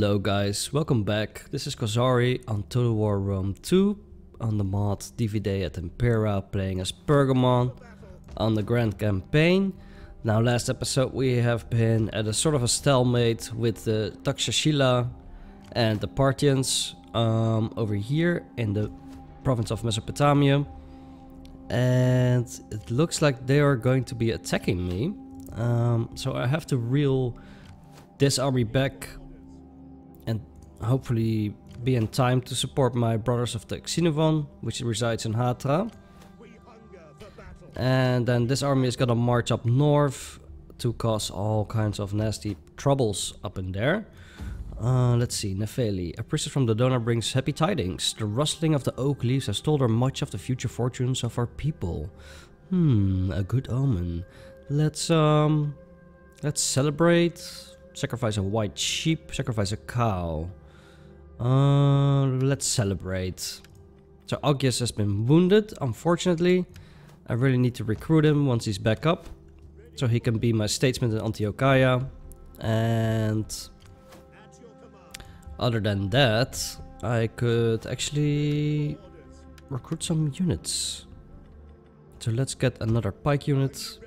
Hello guys, welcome back. This is Kozari on Total War Rome 2 on the mod DVD at Impera, playing as Pergamon on the Grand Campaign. Now, last episode we have been at a sort of a stalemate with the Takshashila and the Parthians over here in the province of Mesopotamia, and it looks like they are going to be attacking me, so I have to reel this army back and hopefully be in time to support my brothers of the Xinovon, which resides in Hatra. And then this army is gonna march up north to cause all kinds of nasty troubles up in there. Let's see, Nefeli. A priestess from Dodona brings happy tidings. The rustling of the oak leaves has told her much of the future fortunes of our people. A good omen. Let's celebrate. Sacrifice a white sheep, sacrifice a cow. Let's celebrate. So Augius has been wounded, unfortunately. I really need to recruit him once he's back up, so he can be my statesman in Antiochia. And other than that, I could actually recruit some units. So let's get another pike unit.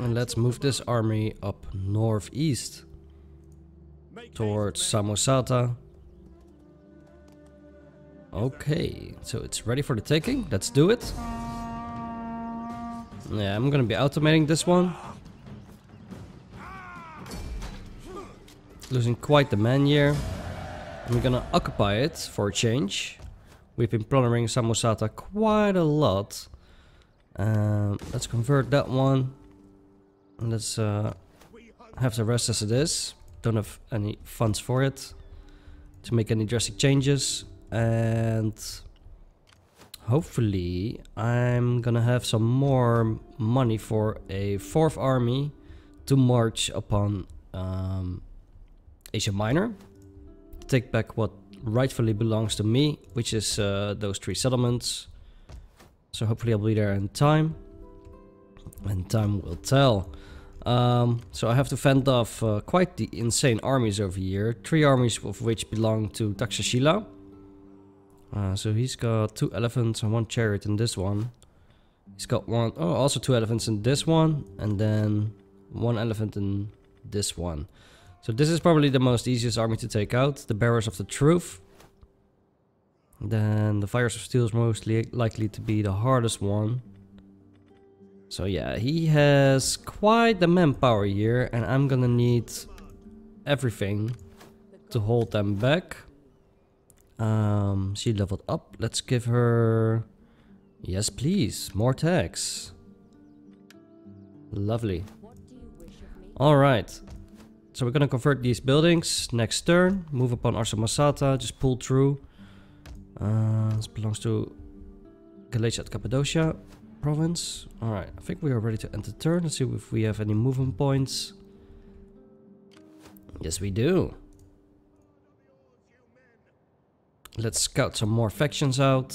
And let's move this army up northeast towards Samosata. Okay, so it's ready for the taking. Let's do it. Yeah, I'm gonna be automating this one. Losing quite the man here. I'm gonna occupy it for a change. We've been plundering Samosata quite a lot. Let's convert that one. Let's have the rest as it is. Don't have any funds for it to make any drastic changes, and hopefully I'm gonna have some more money for a fourth army to march upon Asia Minor, to take back what rightfully belongs to me, which is those three settlements. So hopefully I'll be there in time, and time will tell. So I have to fend off quite the insane armies over here. Three armies of which belong to Takshashila. So he's got two elephants and one chariot in this one. He's got also two elephants in this one, and then one elephant in this one. So this is probably the most easiest army to take out. The bearers of the truth. Then the fires of steel is mostly likely to be the hardest one. So yeah, he has quite the manpower here, and I'm gonna need everything to hold them back. She leveled up. Let's give her... Yes, please. More tax. Lovely. Alright. So we're gonna convert these buildings next turn. Move upon Arsamosata. Just pull through. This belongs to Galatia at Cappadocia province. Alright, I think we are ready to end the turn. Let's see if we have any movement points. Yes, we do. Let's scout some more factions out.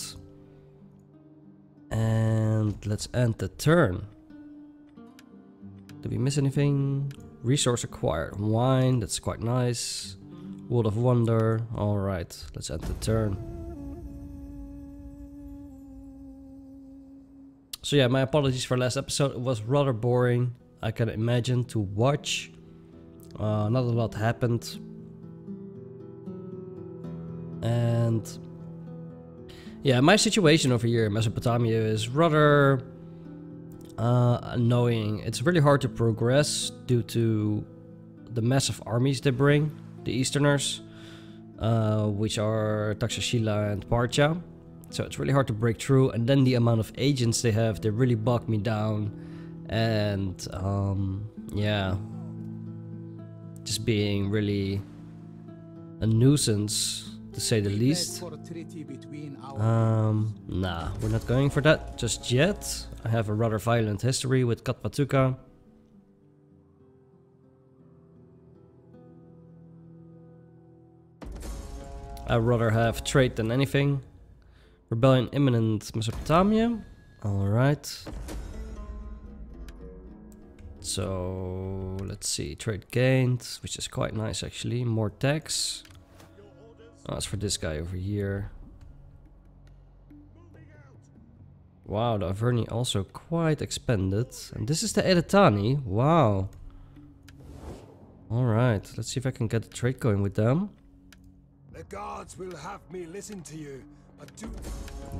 And let's end the turn. Did we miss anything? Resource acquired. Wine, that's quite nice. World of Wonder. Alright, let's end the turn. So yeah, my apologies for last episode. It was rather boring, I can imagine, to watch. Not a lot happened. And yeah, my situation over here in Mesopotamia is rather annoying. It's really hard to progress due to the massive armies they bring, the Easterners, which are Takshashila and Parthia. So it's really hard to break through, and then the amount of agents they have, they really bog me down. And yeah, just being really a nuisance, to say the least. Nah, we're not going for that just yet. I have a rather violent history with Katpatuka. I'd rather have trade than anything. Rebellion imminent, Mesopotamia. Alright. So let's see, trade gained, which is quite nice actually. More tax. Oh, it's for this guy over here. Wow, the Arverni also quite expanded. And this is the Edetani. Wow. Alright, let's see if I can get a trade going with them. The guards will have me listen to you.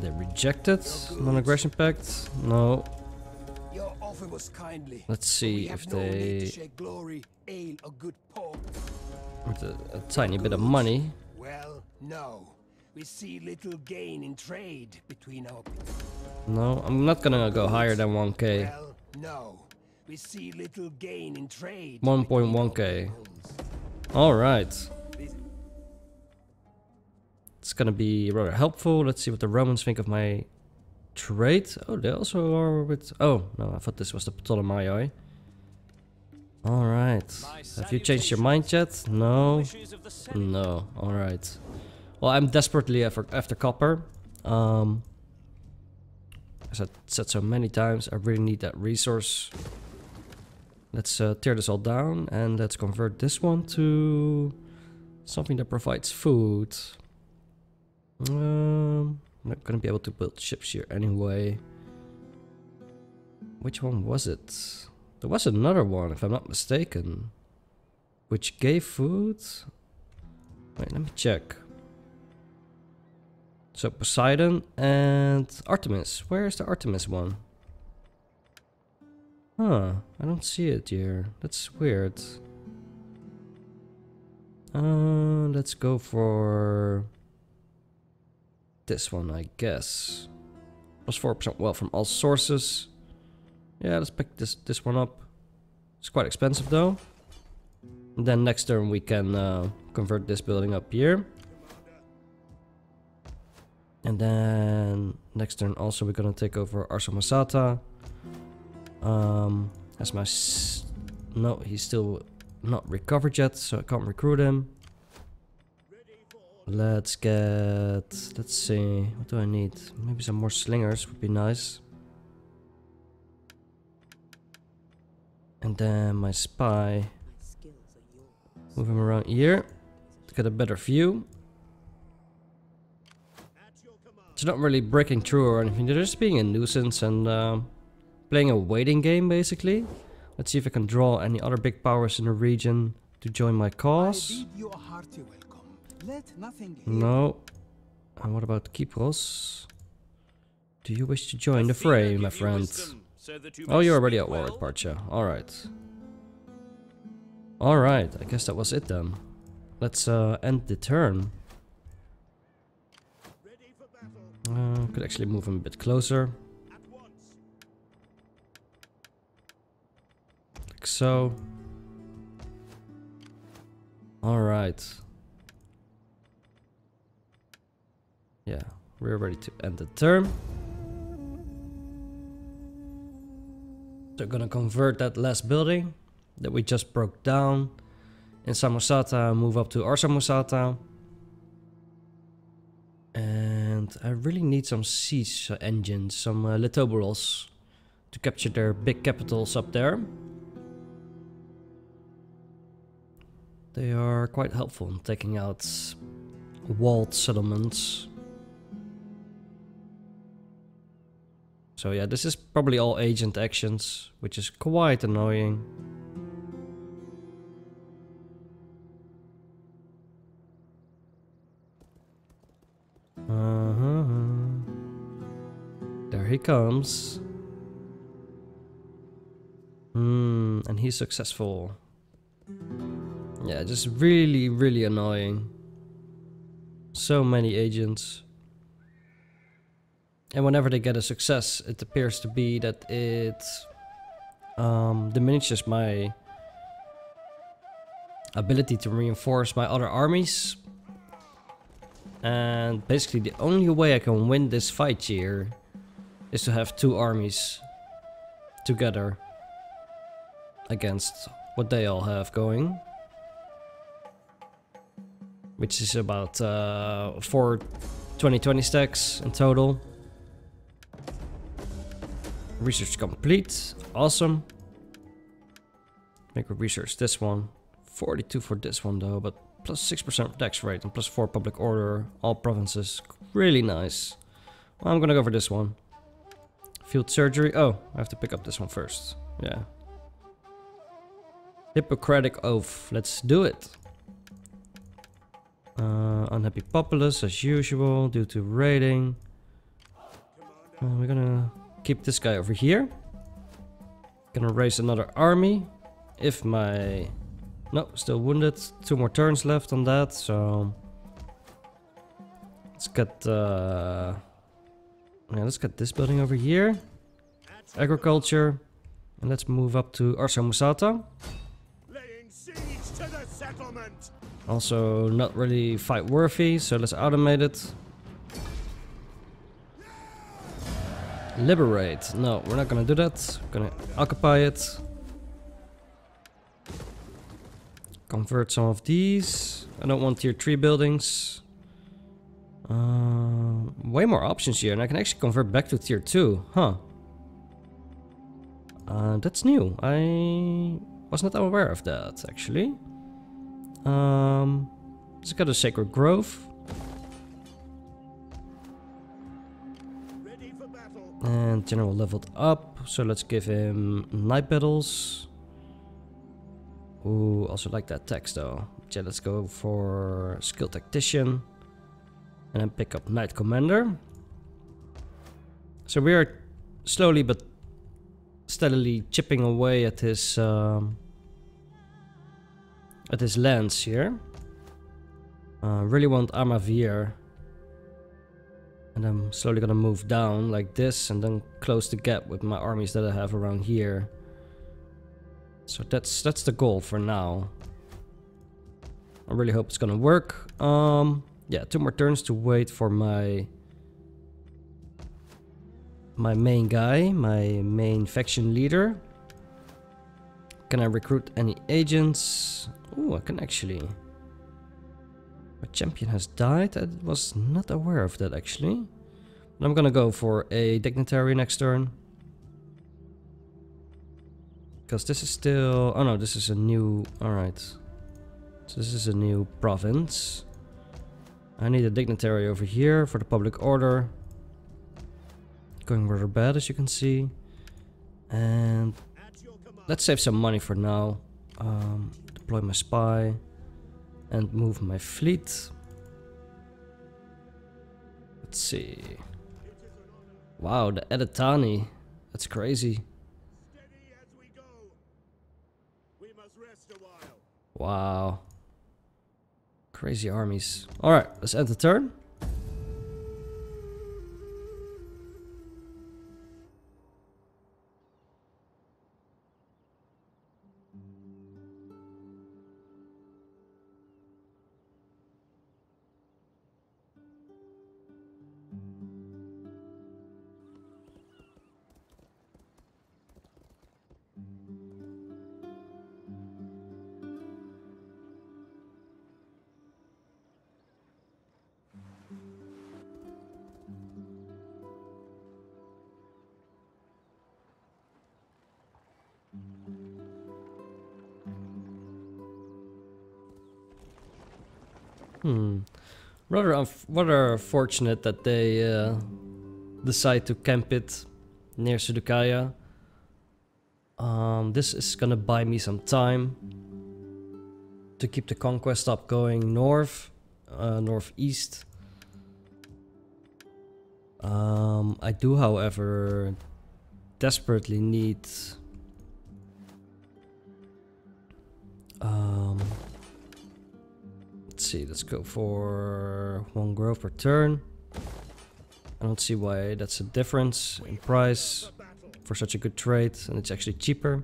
They rejected non-aggression pact. No. Your offer was kindly. Let's see if they with a tiny bit of money. Well, no. We see little gain in trade between our people. No, I'm not gonna go higher than 1k. Well, no. We see little gain in trade. 1.1k. All right. It's gonna be rather helpful. Let's see what the Romans think of my trade. Oh, they also are with... Oh, no, I thought this was the Ptolemaioi. Alright. Have you changed your mind yet? No. No, alright. Well, I'm desperately after copper. As I said so many times, I really need that resource. Let's tear this all down and let's convert this one to something that provides food. I'm not gonna be able to build ships here anyway. Which one was it? There was another one, if I'm not mistaken, which gave food. Wait, let me check. So Poseidon and Artemis. Where is the Artemis one? Huh, I don't see it here. That's weird. Let's go for... this one, I guess. Plus 4% wealth from all sources. Yeah, let's pick this one up. It's quite expensive though. And then next turn we can convert this building up here. And then next turn also we're gonna take over Arsamosata. That's my... No, he's still not recovered yet, so I can't recruit him. Let's get... let's see, what do I need? Maybe some more slingers would be nice. And then my spy. Move him around here to get a better view. It's not really breaking through or anything, they're just being a nuisance and playing a waiting game basically. Let's see if I can draw any other big powers in the region to join my cause. No. And what about Kypros? Do you wish to join the fray, my friend? Oh, you're already at war with Parthia. Alright. Alright, I guess that was it then. Let's end the turn. Could actually move him a bit closer. Like so. Alright. Yeah, we're ready to end the term. So gonna convert that last building that we just broke down in Samosata, move up to Arsamosata. And I really need some siege engines, some Litoboros, to capture their big capitals up there. They are quite helpful in taking out walled settlements. So yeah, this is probably all agent actions, which is quite annoying. There he comes. And he's successful. Yeah, just really, really annoying. So many agents. And whenever they get a success, it appears to be that it diminishes my ability to reinforce my other armies. And basically the only way I can win this fight here is to have two armies together against what they all have going. Which is about 4 2020 stacks in total. Research complete. Awesome. Make a research this one. 42 for this one though, but plus 6% tax rate and plus 4 public order. All provinces. Really nice. Well, I'm gonna go for this one. Field surgery. Oh, I have to pick up this one first. Yeah. Hippocratic oath. Let's do it. Unhappy populace as usual due to raiding. We're gonna keep this guy over here. Gonna raise another army. If my... No, still wounded. 2 more turns left on that, so... Let's get... Yeah, let's get this building over here. Agriculture. And let's move up to Arsamosata. Also not really fight worthy, so let's automate it. Liberate. No, we're not gonna do that. We're gonna occupy it. Convert some of these. I don't want tier 3 buildings. Way more options here, and I can actually convert back to tier 2. Huh. That's new. I was not aware of that, actually. Let's go to Sacred Grove. Ready for battle. And General leveled up, so let's give him Night Battles. Ooh, also like that text though. Yeah, let's go for Skilled Tactician. And then pick up Knight Commander. So we are slowly but steadily chipping away at his lands here. Really want Armavir. And I'm slowly gonna move down like this and then close the gap with my armies that I have around here. So that's the goal for now. I really hope it's gonna work. Yeah, 2 more turns to wait for my main guy, my main faction leader. Can I recruit any agents? Oh, I can actually. My champion has died. I was not aware of that actually. But I'm gonna go for a dignitary next turn. Because this is still... Oh no, this is a new... Alright. So this is a new province. I need a dignitary over here for the public order. Going rather bad as you can see. And... Let's save some money for now. Deploy my spy. And move my fleet. Let's see. Wow, the Edetani. That's crazy. Wow. Crazy armies. Alright, let's end the turn. Rather fortunate that they decide to camp it near Seleukeia. This is gonna buy me some time to keep the conquest up going north, northeast. I do, however, desperately need let's go for 1 grove per turn. I don't see why that's a difference in price for such a good trade, and it's actually cheaper.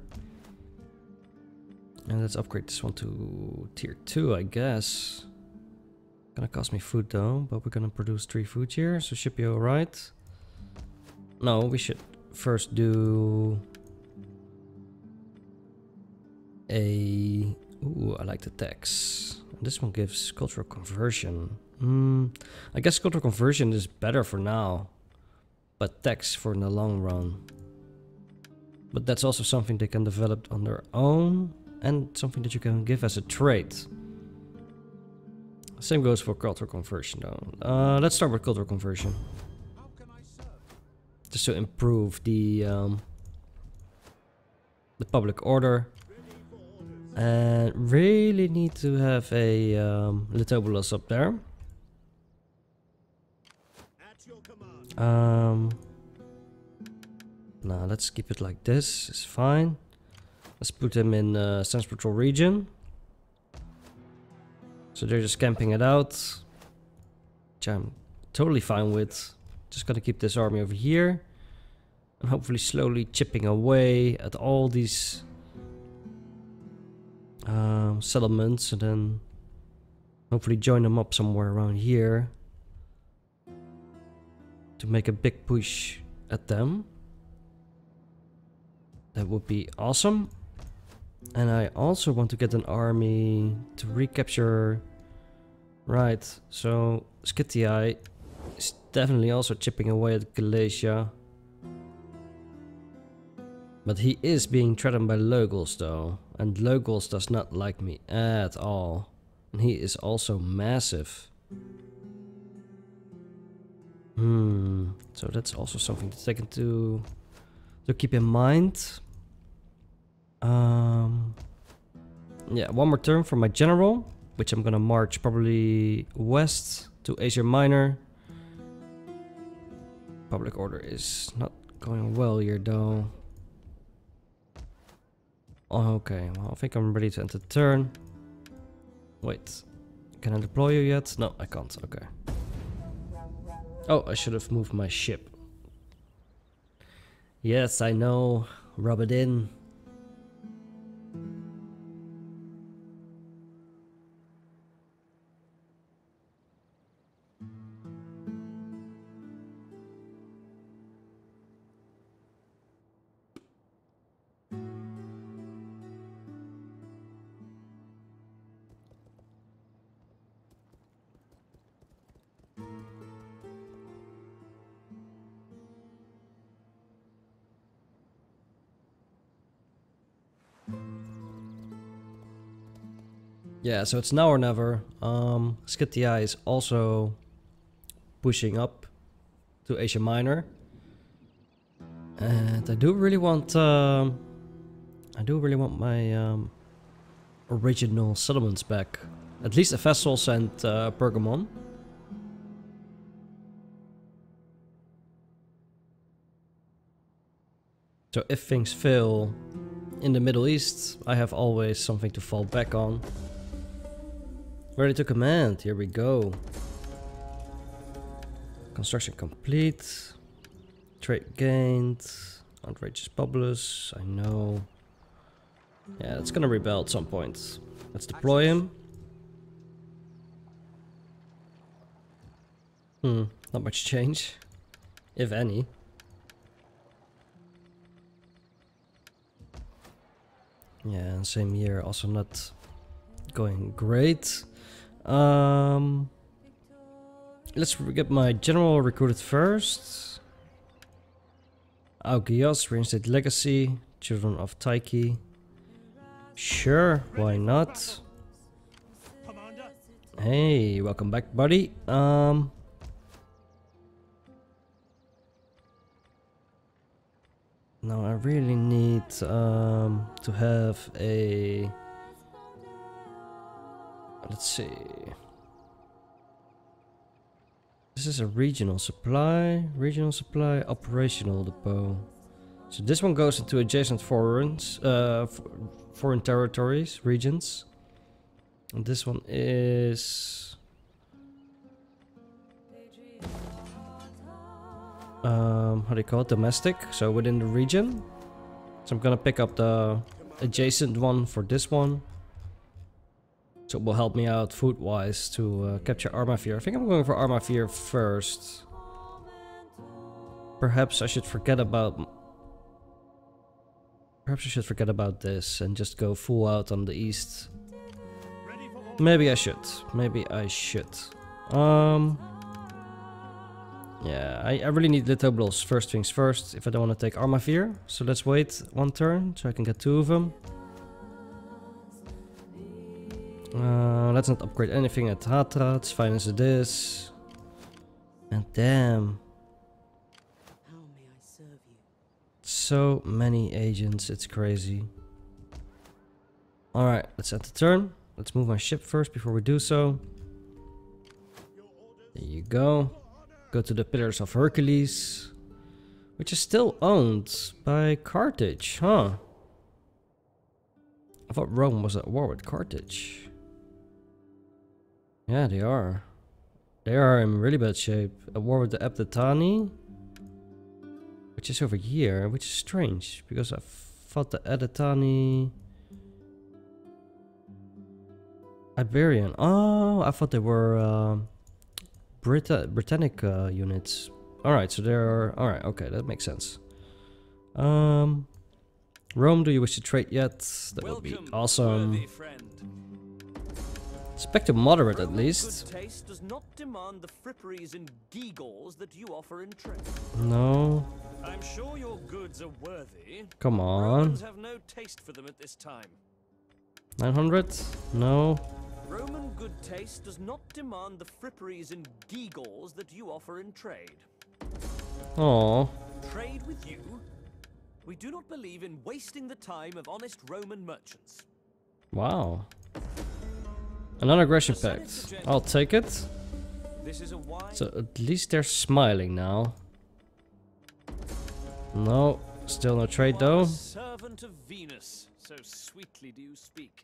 And let's upgrade this one to tier 2, I guess. Gonna cost me food though, but we're gonna produce 3 food here, so should be alright. No, we should first do a... Ooh, I like the tax. This one gives cultural conversion. I guess cultural conversion is better for now, but tax for in the long run. But that's also something they can develop on their own. and something that you can give as a trade. Same goes for cultural conversion though. Let's start with cultural conversion. Just to improve the public order. And really need to have a Litobolos up there. Now let's keep it like this, it's fine. Let's put them in Sense Patrol region. So they're just camping it out, which I'm totally fine with. Just gotta keep this army over here. And hopefully slowly chipping away at all these settlements, and then hopefully join them up somewhere around here to make a big push at them. That would be awesome. And I also want to get an army to recapture. Right, so Scythii is definitely also chipping away at Galatia. But he is being threatened by Logos though. And Logos does not like me at all. And he is also massive. So that's also something to take into to keep in mind. Yeah, one more turn for my general, which I'm gonna march probably west to Asia Minor. Public order is not going well here though. Okay, well I think I'm ready to end the turn. Wait, can I deploy you yet? No, I can't. Okay. Oh, I should have moved my ship. Yes, I know. Rub it in. Yeah, so it's now or never. Scythii is also pushing up to Asia Minor, and I do really want my original settlements back, at least the Vessels and Pergamon. So if things fail in the Middle East, I have always something to fall back on. Ready to command, here we go. Construction complete. Trade gained. Outrageous Publius, I know. Yeah, it's gonna rebel at some point. Let's deploy him. Not much change. If any. Yeah, and same here, also not going great. Let's get my general recruited first. Augius, reinstate legacy, children of Tyche. Sure, why not? Hey, welcome back, buddy. Now I really need to have a. Let's see. This is a regional supply, operational depot. So this one goes into adjacent foreign territories, regions. And this one is how do you call it? Domestic. So within the region. So I'm gonna pick up the adjacent one for this one. So it will help me out food-wise to capture Armavir. I think I'm going for Armavir first. Perhaps I should forget about this and just go full out on the east. Maybe I should. Maybe I should. Yeah, I really need Litobolos first things first if I don't want to take Armavir. So let's wait one turn so I can get two of them. Let's not upgrade anything at Hatra. It's fine as it is. And damn. How may I serve you? So many agents, it's crazy. Alright, let's end the turn. Let's move my ship first before we do so. There you go. Go to the Pillars of Hercules. Which is still owned by Carthage, huh? I thought Rome was at war with Carthage. Yeah, they are. They are in really bad shape. At war with the Abdatani. Which is over here, which is strange. Because I thought the Edetani... Iberian. Oh, I thought they were Britannic units. Alright, so they're... Alright, okay, that makes sense. Rome, do you wish to trade yet? That would be awesome. Expect a moderate at least. No. I'm sure your goods are worthy. Come on. 900? No. Roman good taste does not demand the fripperies and gewgaws that you offer in trade. Oh. Trade with you? We do not believe in wasting the time of honest Roman merchants. Wow. A non-aggression pact. I'll take it. This is a wine. So at least they're smiling now. No, still no trade though. Servant of Venus, so sweetly do you speak.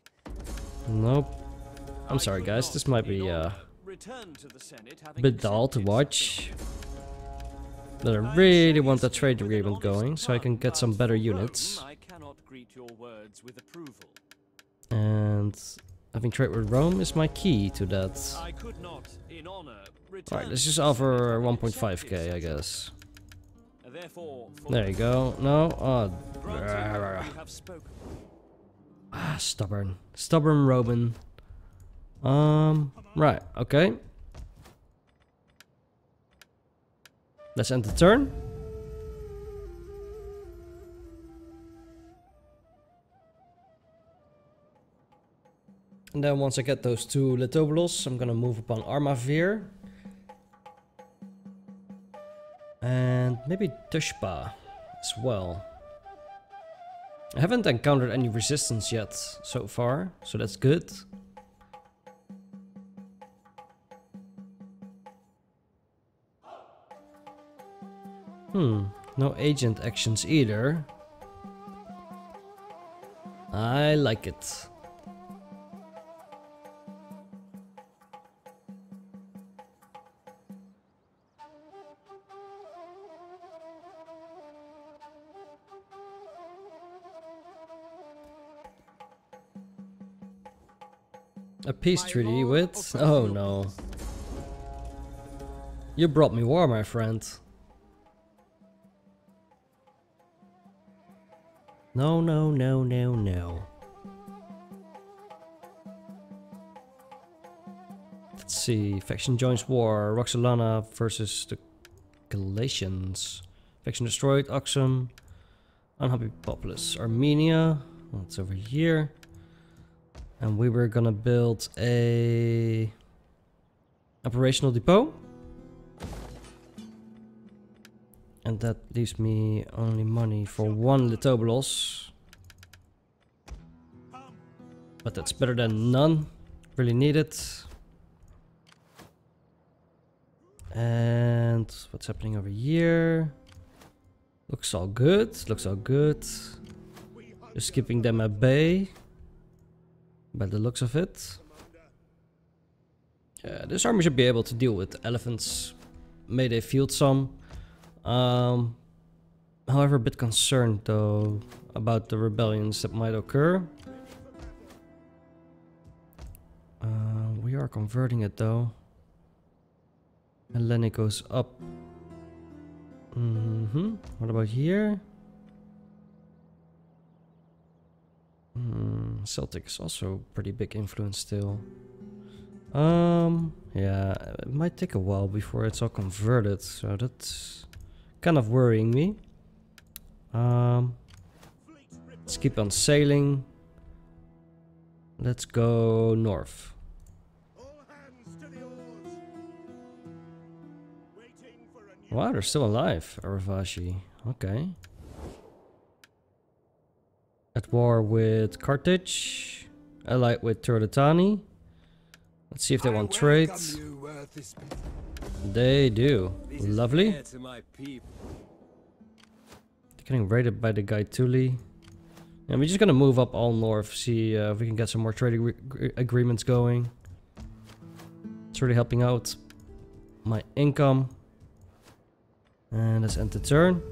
Nope. I'm sorry guys, this might be a bit dull to watch. But I really want that trade agreement going, so I can get some better units. And having trade with Rome is my key to that. Alright, let's just offer 1.5k, I guess. There you go. No? Ah, stubborn. Stubborn Roman. Right, okay. Let's end the turn. And then once I get those two Litobolos, I'm gonna move upon Armavir. And maybe Tushpa as well. I haven't encountered any resistance yet so far, so that's good. No agent actions either. I like it. A peace treaty with... Oh no. You brought me war, my friend. No, no, no, no, no. Let's see. Faction joins war. Roxolana versus the Galatians. Faction destroyed. Oxum. Unhappy populace. Armenia. That's over here. And we were gonna build a... operational depot. And that leaves me only money for one Litobolos. But that's better than none. Really need it. And what's happening over here? Looks all good. Looks all good. Just keeping them at bay. By the looks of it. Yeah, this army should be able to deal with elephants. May they field some. However, a bit concerned though about the rebellions that might occur. We are converting it though. Hellenic goes up. What about here? Celtic is also pretty big influence still. Yeah, it might take a while before it's all converted, so that's kind of worrying me. Let's keep on sailing. Let's go north. Wow, they're still alive, Aravashi. Okay. At war with Carthage. Allied with Turdetani. Let's see if they want trade. They do. Lovely. They're getting raided by the Gaetuli. And we're just gonna move up all north, see if we can get some more trade agreements going. It's really helping out my income. And let's end the turn.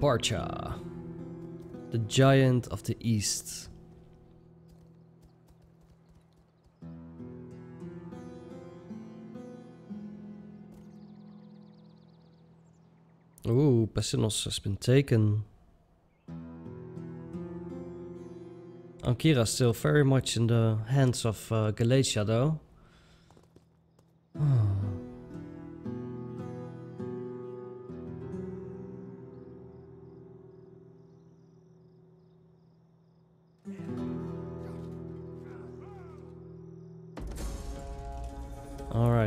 Parcha, the giant of the east. Ooh, Pasinos has been taken. Ankira is still very much in the hands of Galatia, though.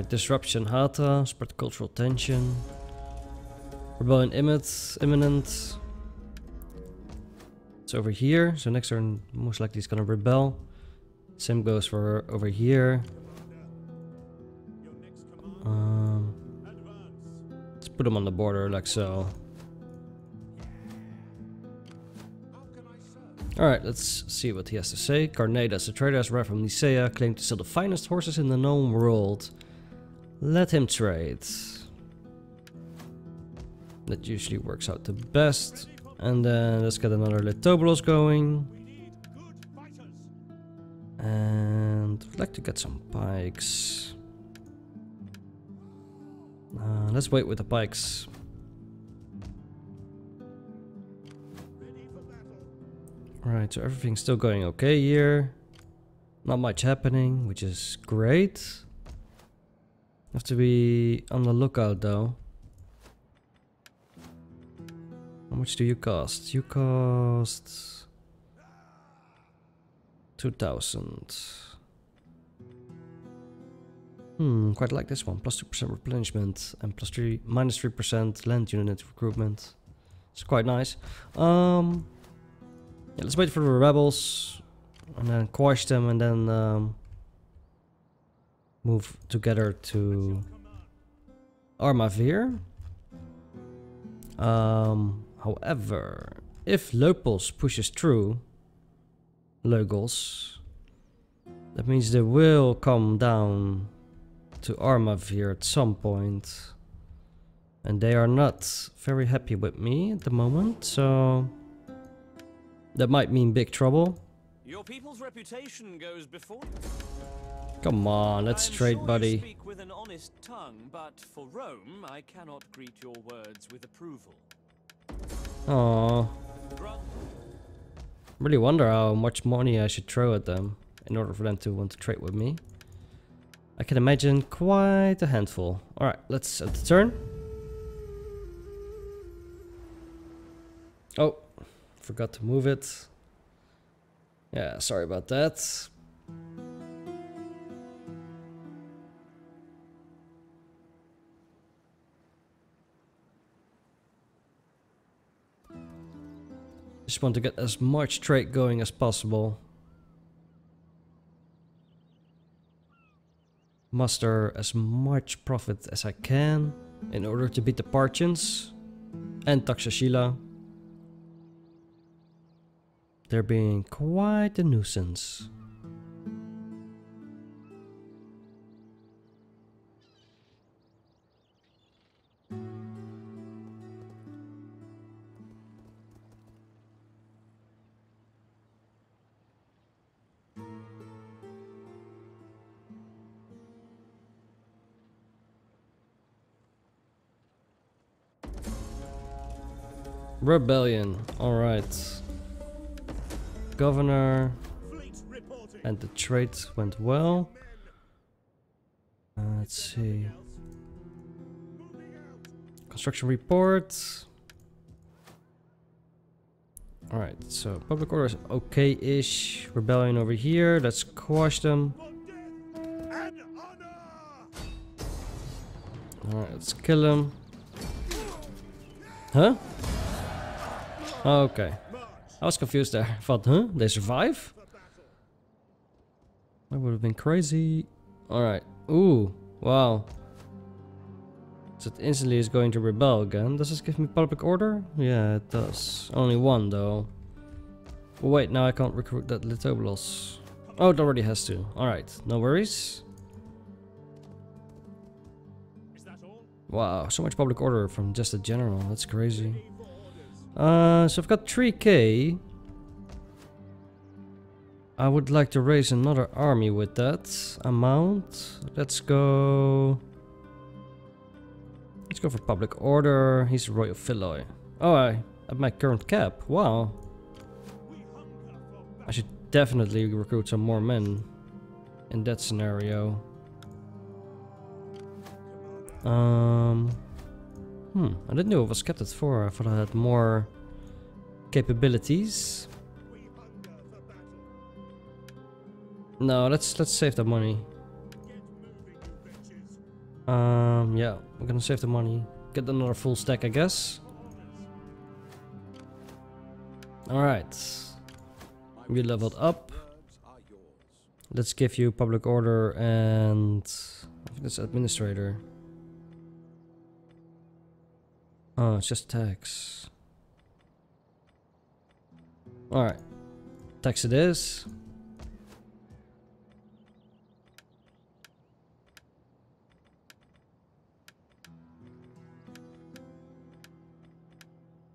Disruption Hatra, spread cultural tension. Rebellion imminent. It's over here, so next turn most likely it's gonna rebel. Same goes for over here. Let's put them on the border like so. Alright, let's see what he has to say. Carnedas, the trader arrived from Nicaea, claimed to sell the finest horses in the known world. Let him trade. That usually works out the best. And then let's get another Litoboros going. And I'd like to get some pikes. Let's wait with the pikes. Alright, so everything's still going okay here. Not much happening, which is great. Have to be on the lookout though. How much do you cost? You cost 2,000. Quite like this one. Plus 2% replenishment and plus minus 3% land unit recruitment. It's quite nice. Yeah, let's wait for the rebels and then quash them and then move together to Armavir. However, if Lopos pushes through Logos, that means they will come down to Armavir at some point. And they are not very happy with me at the moment, so that might mean big trouble. Your people's reputation goes before. Come on, let's trade, buddy. Speak with an honest tongue, but for Rome, I cannot greet your words with approval. Aww. Really wonder how much money I should throw at them in order for them to want to trade with me. I can imagine quite a handful. Alright, let's set the turn. Oh, forgot to move it. Yeah, sorry about that. Just want to get as much trade going as possible. Muster as much profit as I can in order to beat the Parthians and Takshashila. They're being quite a nuisance. Rebellion. Alright. Governor and the trade went well. Let's see. Construction reports. Alright, so public order is okay-ish. Rebellion over here. Let's quash them. Alright, let's kill them. Huh? Okay. I was confused there. I thought, huh? They survive? That would have been crazy. Alright. Ooh. Wow. So it instantly is going to rebel again. Does this give me public order? Yeah, it does. Only one, though. Oh, wait, now I can't recruit that Litobolos. Oh, it already has to. Alright, no worries. Is that all? Wow, so much public order from just a general. That's crazy. So I've got 3K. I would like to raise another army with that amount. Let's go... Let's go for public order. He's royal fellow. Oh, I at my current cap. Wow. I should definitely recruit some more men in that scenario. I didn't know it was kept at 4. I thought I had more capabilities. No, let's save that money. Yeah, we're gonna save the money. Get another full stack, I guess. Alright. We leveled up. Let's give you public order and... I think that's administrator. Oh, it's just tax. Alright. Tax it is.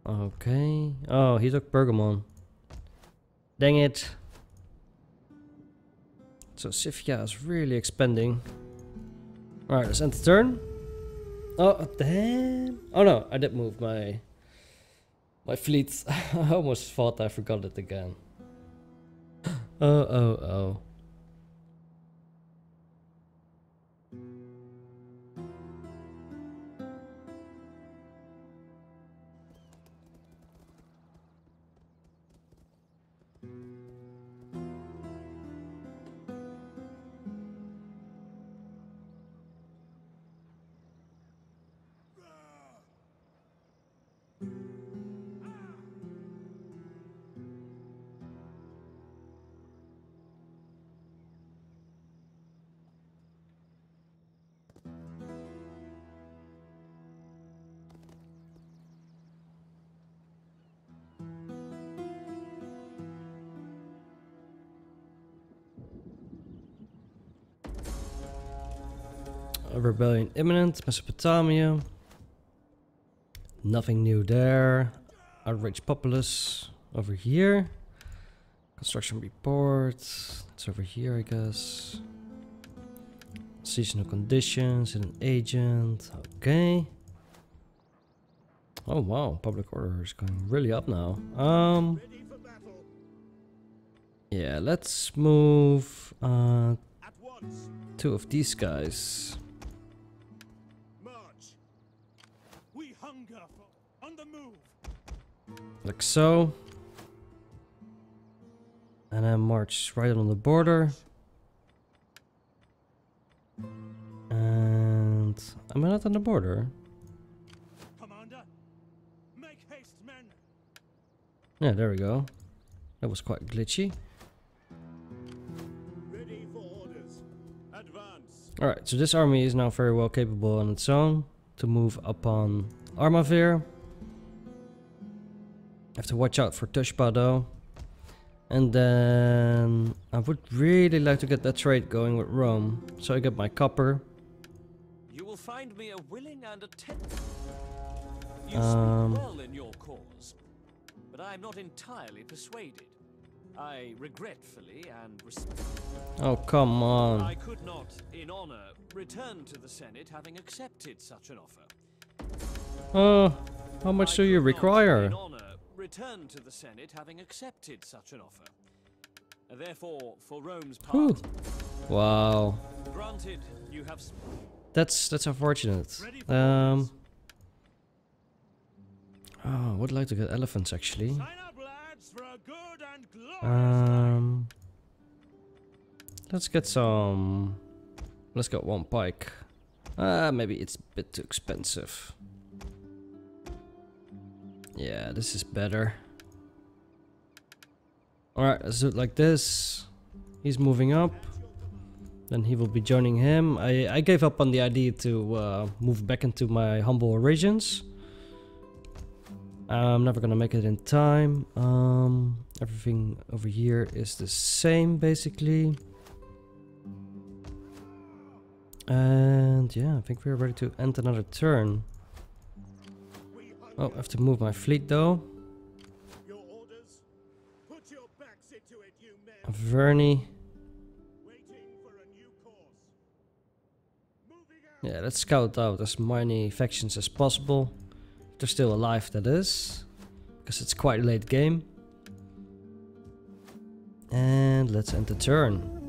Okay. Oh, he took Pergamon. Dang it. So Scythia is really expanding. Alright, let's end the turn. Oh, damn. Oh no, I did move my fleet. I almost thought I forgot it again. Oh. A rebellion imminent. Mesopotamia. Nothing new there. Outraged populace over here. Construction report. It's over here, I guess. Seasonal conditions and an agent. Okay. Oh wow, public order is going really up now. Yeah, let's move 2 of these guys. Like so. And then march right on the border. And am I not on the border? Commander, make haste, men. Yeah, there we go. That was quite glitchy. Ready for orders. Advance. Alright, so this army is now very well capable on its own to move upon Armavir. Have to watch out for Tushpa though. And then I would really like to get that trade going with Rome. So I get my copper. You will find me a willing and attentive. You speak well in your cause, but I am not entirely persuaded. I regretfully and respectfully. Oh come on. I could not, in honor, return to the Senate having accepted such an offer. How much do you require? Not, in honor, returned to the Senate having accepted such an offer. Therefore, for Rome's part... Ooh. Wow. Granted, you have... That's unfortunate. Oh, I would like to get elephants, actually. Sign up, lads, for a good and glorious let's get some... Let's get one pike. Maybe it's a bit too expensive. Yeah, this is better. Alright, let's do it like this. He's moving up. Then he will be joining him. I gave up on the idea to move back into my humble origins. I'm never gonna make it in time. Everything over here is the same, basically. And yeah, I think we're ready to end another turn. Oh, I have to move my fleet though. Vernie. Yeah, let's scout out as many factions as possible. If they're still alive, that is. Because it's quite a late game. And let's end the turn.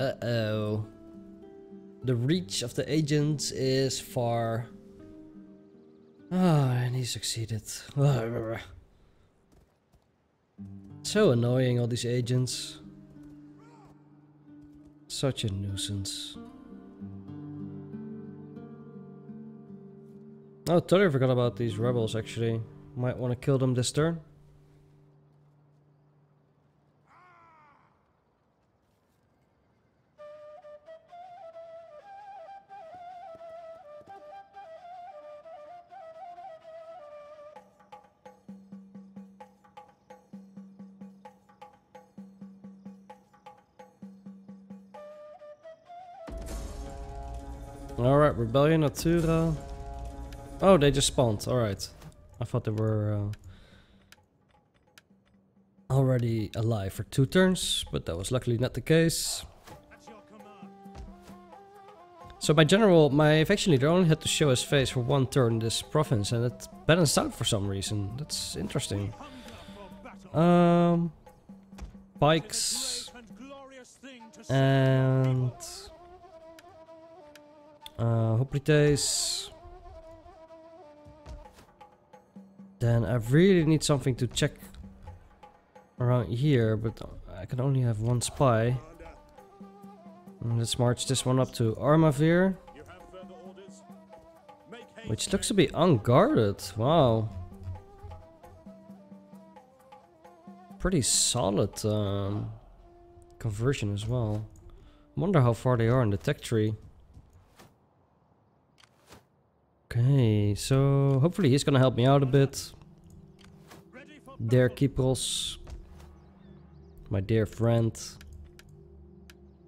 Uh-oh. The reach of the agent is far. Ah, and he succeeded. So annoying, all these agents. Such a nuisance. Oh, totally forgot about these rebels, actually. Might want to kill them this turn. Alright, Rebellion, Natura. Oh, they just spawned. Alright. I thought they were already alive for 2 turns, but that was luckily not the case. So my general, my faction leader only had to show his face for 1 turn in this province, and it balanced out for some reason. That's interesting. Pikes. And... Hoplites. Then I really need something to check around here, but I can only have 1 spy. And let's march this one up to Armavir, which looks to be unguarded. Wow, pretty solid conversion as well. Wonder how far they are in the tech tree. Okay, so hopefully he's gonna help me out a bit. Dear Kypros, my dear friend.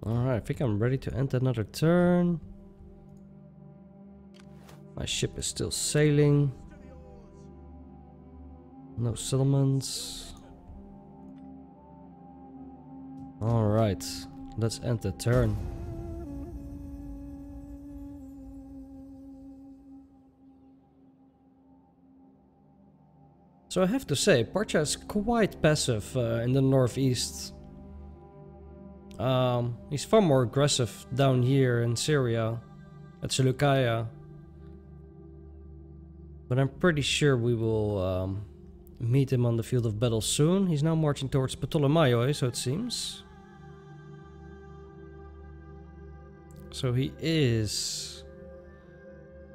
Alright, I think I'm ready to end another turn. My ship is still sailing. No settlements. Alright, let's end the turn. So I have to say, Parthia is quite passive in the northeast. He's far more aggressive down here in Syria, at Seleukeia. But I'm pretty sure we will meet him on the field of battle soon. He's now marching towards Ptolemaioi, so it seems. So he is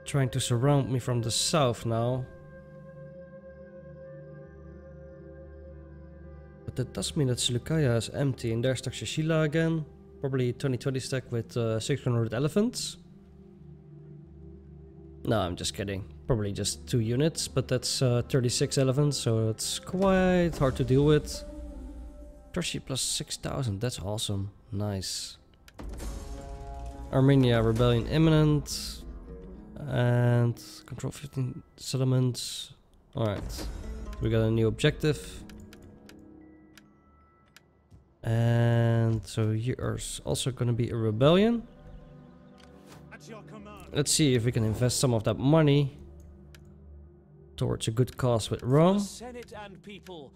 trying to surround me from the south now. That does mean that Seleukeia is empty, and there's Takshashila again. Probably 2020 stack with 600 elephants. No, I'm just kidding. Probably just 2 units, but that's 36 elephants, so it's quite hard to deal with. Turshi plus 6,000, that's awesome. Nice. Armenia, rebellion imminent. And control 15 settlements. Alright. We got a new objective. And so here's also going to be a rebellion. Let's see if we can invest some of that money towards a good cause with Rome. Senate and people,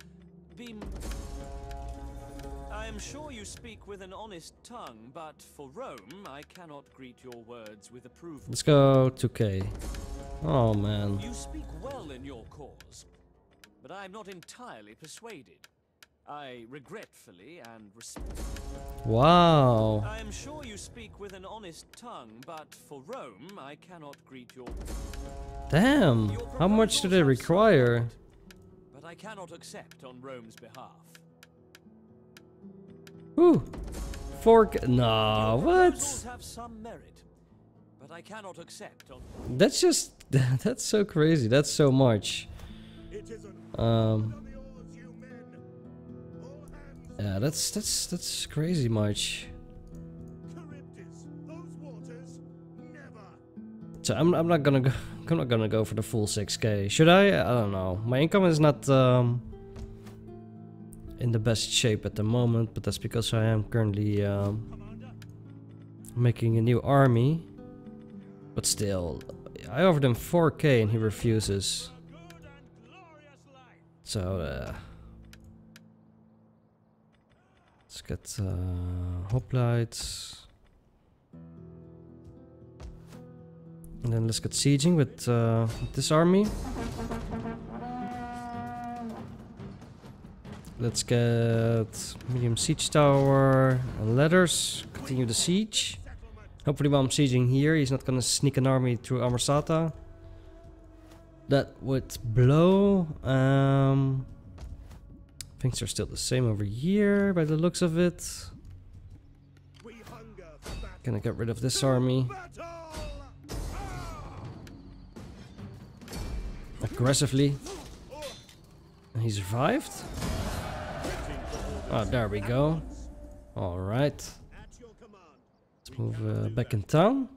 I am sure you speak with an honest tongue, but for Rome, I cannot greet your words with approval. Let's go 2K. Oh man. You speak well in your cause, but I am not entirely persuaded. I regretfully and respectfully. Wow. I am sure you speak with an honest tongue, but for Rome, I cannot greet your. Damn. How much do they require? But I cannot accept on Rome's behalf. Whew. Fork. Nah, what? Have some merit, but I cannot accept on. That's just. That's so crazy. That's so much. Yeah, that's crazy much. So I'm not gonna go. I'm not gonna go for the full 6K. Should I? I don't know. My income is not in the best shape at the moment, but that's because I am currently making a new army. But still, I offered him 4K and he refuses. So. Let's get hoplites, and then let's get sieging with this army. Let's get medium siege tower and ladders. Continue the siege. Hopefully while I'm sieging here, he's not gonna sneak an army through Arsamosata. That would blow. Things are still the same over here by the looks of it. Gonna get rid of this army. Aggressively. And he survived. Oh, there we go. Alright. Let's move back in town.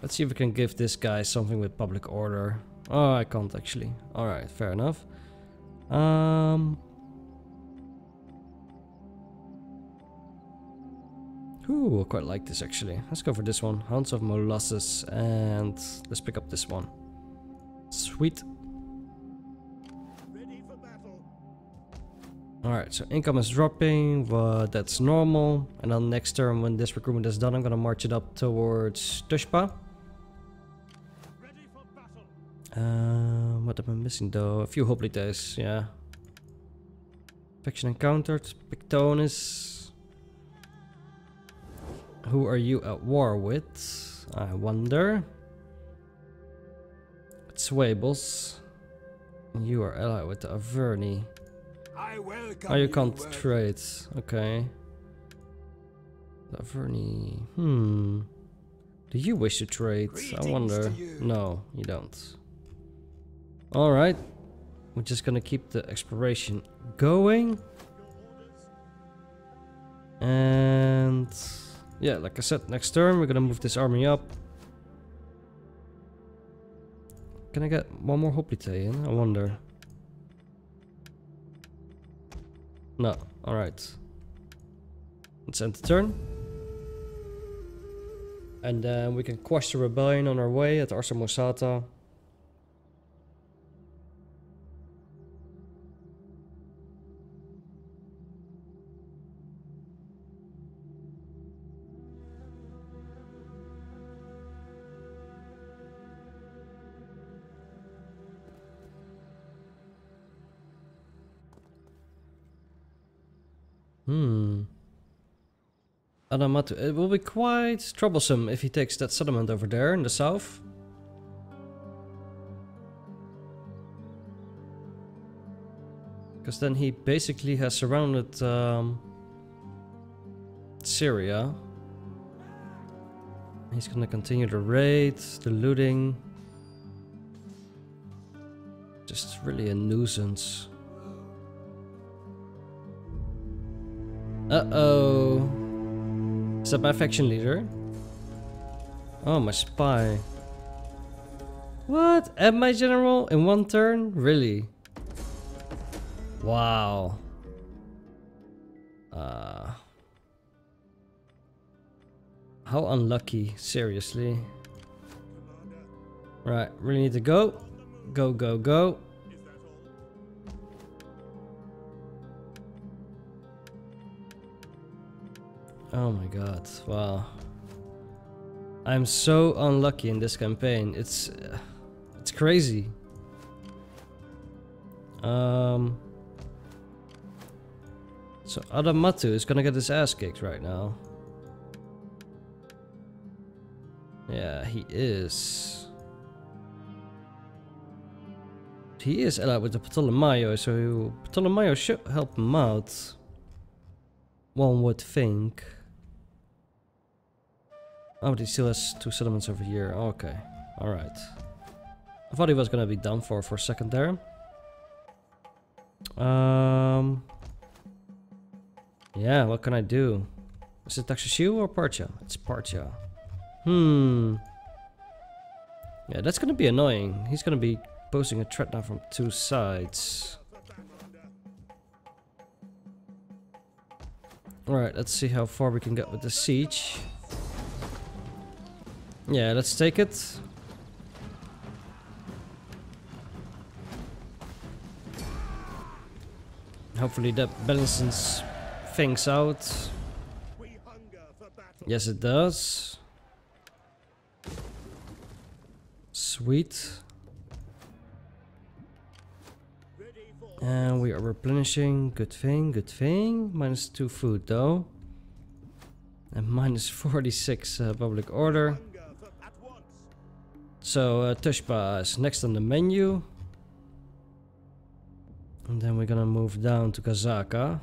Let's see if we can give this guy something with public order. Oh, I can't actually. Alright, fair enough. Ooh, I quite like this actually. Let's go for this one. Hounds of Molasses, and let's pick up this one. Sweet. Ready for battle. Alright, so income is dropping, but that's normal. And then next turn when this recruitment is done, I'm gonna march it up towards Tushpa. What am I missing though? A few hoplites, yeah. Faction encountered, Pictonis. Who are you at war with? I wonder. It's Swabos. You are allied with the Arverni. Oh, you can't trade. Okay. The Arverni. Hmm. Do you wish to trade? Greetings, I wonder. No, you don't. Alright, we're just gonna keep the exploration going. And yeah, like I said, next turn we're gonna move this army up. Can I get one more hoplite in? I wonder. No, alright. Let's end the turn. And then we can quash the rebellion on our way at Arsamosata. Adamatu. It will be quite troublesome if he takes that settlement over there in the south. Because then he basically has surrounded Syria. He's gonna continue the raids, the looting. Just really a nuisance. Uh-oh. Supply faction leader. Oh, my spy. What? At my general in one turn? Really? Wow. How unlucky, seriously. Right, really need to go. Go, go, go. Oh my god, wow. I'm so unlucky in this campaign. It's crazy. So Adamatu is gonna get his ass kicked right now. Yeah, he is. He is allied with the Ptolemaioi, so Ptolemaioi should help him out. One would think. Oh, but he still has two settlements over here. Okay, alright. I thought he was gonna be done for a second there. Yeah, what can I do? Is it Takshashila or Parthia? It's Parthia. Yeah, that's gonna be annoying. He's gonna be posing a threat now from two sides. Alright, let's see how far we can get with the siege. Yeah, let's take it. Hopefully that balances things out. Yes, it does. Sweet. And we are replenishing. Good thing, good thing. Minus 2 food though. And minus 46 public order. So Tushpa is next on the menu. And then we're gonna move down to Kazaka.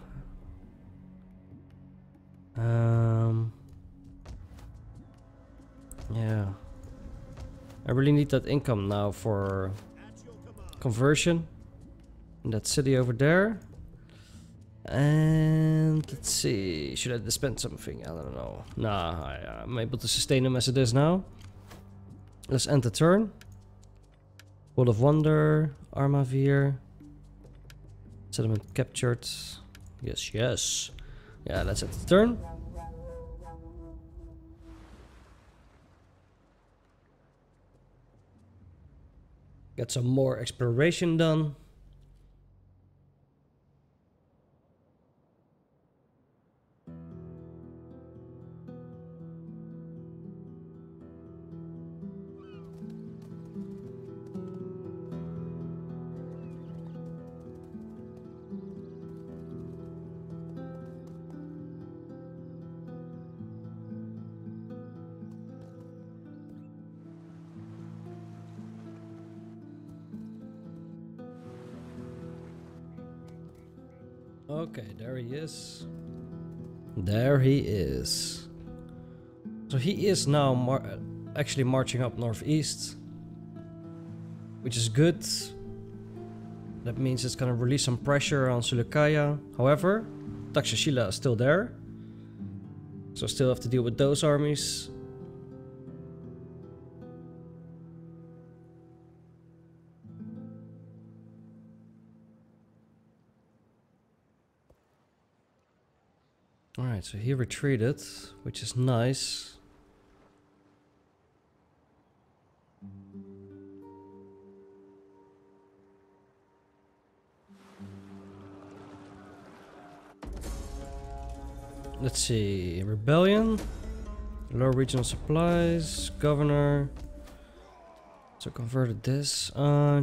Yeah. I really need that income now for conversion. In that city over there. And let's see. Should I dispense something? I don't know. Nah, I'm able to sustain them as it is now. Let's end the turn. World of Wonder, Armavir, settlement captured. Yes, yes. Yeah, let's end the turn. Get some more exploration done. Okay, there he is. There he is. So he is now actually marching up northeast, which is good. That means it's gonna release some pressure on Seleukeia. However, Takshashila is still there, so still have to deal with those armies. Alright, so he retreated, which is nice. Let's see, rebellion, low regional supplies, governor. So converted this,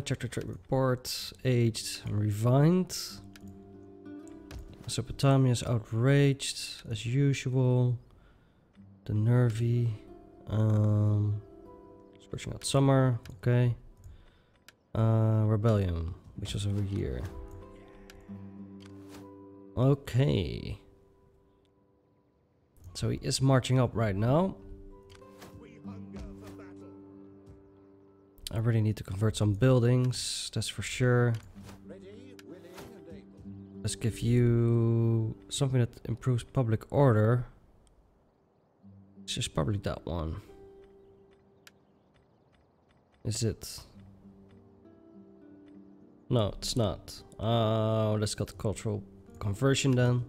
check the trade report, aged and refined. Mesopotamia is outraged, as usual. The Nervi. Scorching out summer, okay. Rebellion, which was over here. Okay. So he is marching up right now. I really need to convert some buildings, that's for sure. Let's give you something that improves public order. It's just probably that one. Is it? No, it's not. Let's get the cultural conversion then.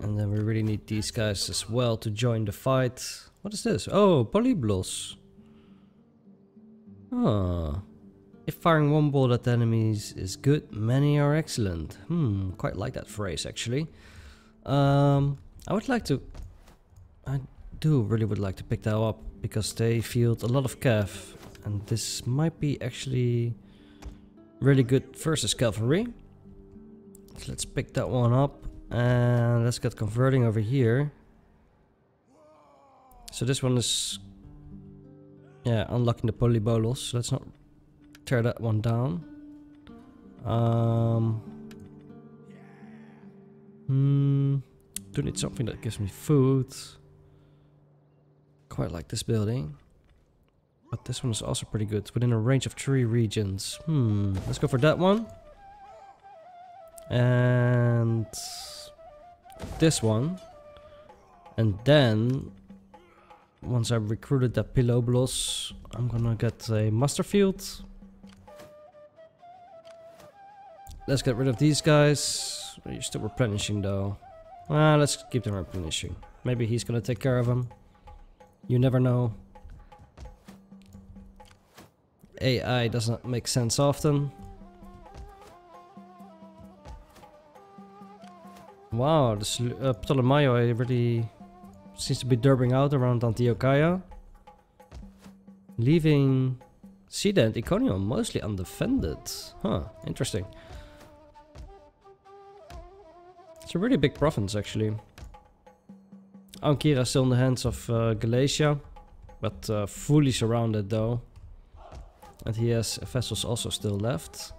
And then we really need these guys as well to join the fight. What is this? Oh, Polybolos. Ah. If firing one bolt at the enemies is good, many are excellent. Hmm, quite like that phrase actually. I would like to... I do really would like to pick that up, because they field a lot of cav. And this might be actually really good versus cavalry. So let's pick that one up. And let's get converting over here. So this one is, yeah, unlocking the Polybolos. So let's not tear that one down. Do need something that gives me food. Quite like this building. But this one is also pretty good. Within a range of 3 regions. Let's go for that one. And this one. And then, once I've recruited that Polybolos, I'm gonna get a muster field. Let's get rid of these guys. You're still replenishing though. Well, let's keep them replenishing. Maybe he's gonna take care of them. You never know. AI doesn't make sense often. Wow, this Ptolemaioi really seems to be derping out around Antiochia, leaving Scythia and Iconium mostly undefended. Huh, interesting. It's a really big province actually. Ankira is still in the hands of Galatia, but fully surrounded though. And he has vessels also still left.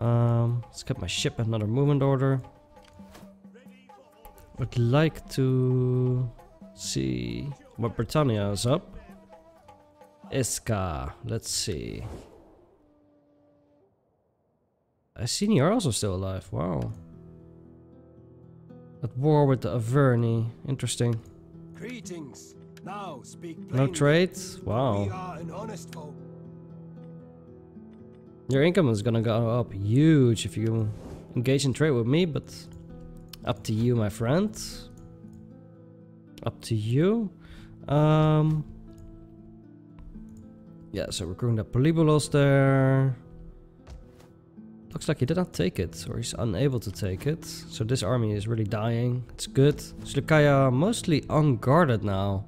Let's get my ship another movement order. Would like to see what Britannia is up. Isca, let's see. Iceni are also still alive, wow. At war with the Arverni, interesting. Greetings. Now speak plainly. No trade, wow. We are an honest folk. Your income is gonna go up huge if you engage in trade with me, but up to you, my friend. Up to you. Yeah, so we're growing that Polybolos there. Looks like he did not take it, or he's unable to take it. So this army is really dying. It's good. Seleukeia mostly unguarded now.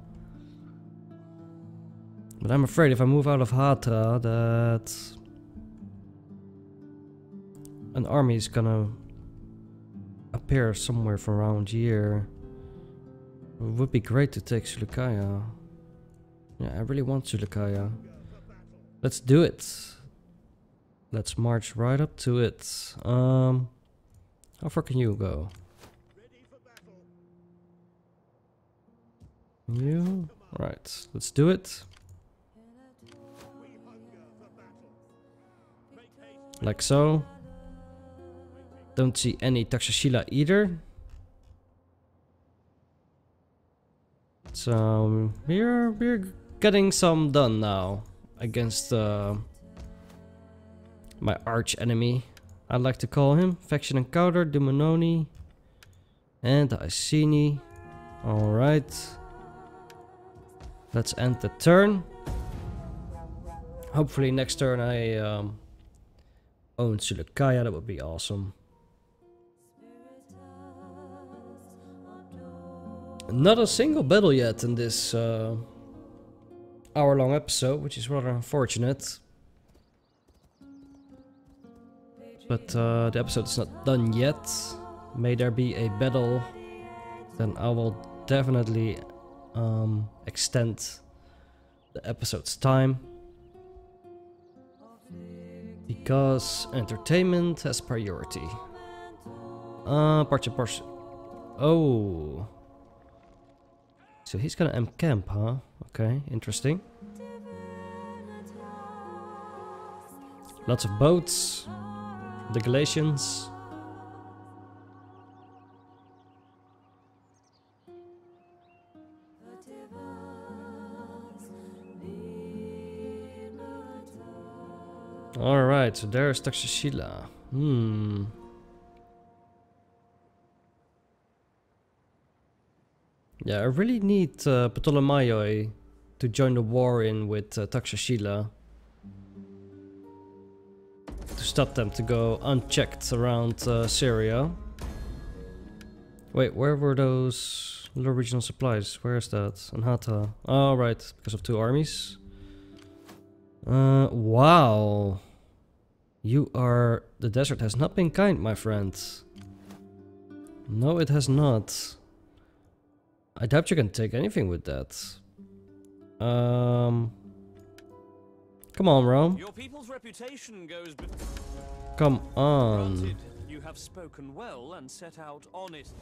But I'm afraid if I move out of Hatra that an army is gonna appear somewhere from around here. It would be great to take Seleukeia. Yeah, I really want Seleukeia. Let's do it. Let's march right up to it. How far can you go? You? Right, let's do it. Like so. Don't see any Takshashila either. So we're getting some done now against my arch enemy. I'd like to call him faction encounter Dumononi and Iceni. All right, let's end the turn. Hopefully next turn I own Seleukeia. That would be awesome. Not a single battle yet in this hour-long episode, which is rather unfortunate. But the episode is not done yet. May there be a battle, then I will definitely extend the episode's time. Because entertainment has priority. Oh... So he's gonna encamp, huh? Okay, interesting. Lots of boats. The Galatians. Alright, so there's Takshashila. Yeah, I really need Ptolemaioi to join the war in with Takshashila. To stop them to go unchecked around Syria. Wait, where were those little regional supplies? Where is that? On Hatra. Oh, right, because of two armies. Wow. You are... The desert has not been kind, my friend. No, it has not. I doubt you can take anything with that. Come on, Rome. Your people's reputation goes. Come on. Granted, you have spoken well and set out honestly.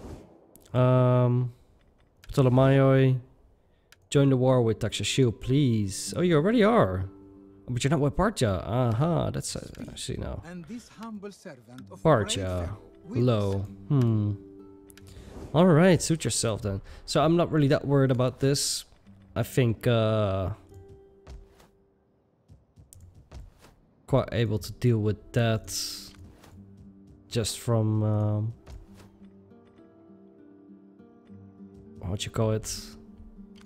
Ptolemaioi, join the war with Takshashila, please. Oh, you already are, but you're not with Parthia. Aha, that's I see now. Parthia, low. Alright, suit yourself then. So I'm not really that worried about this. I think quite able to deal with that just from what you call it,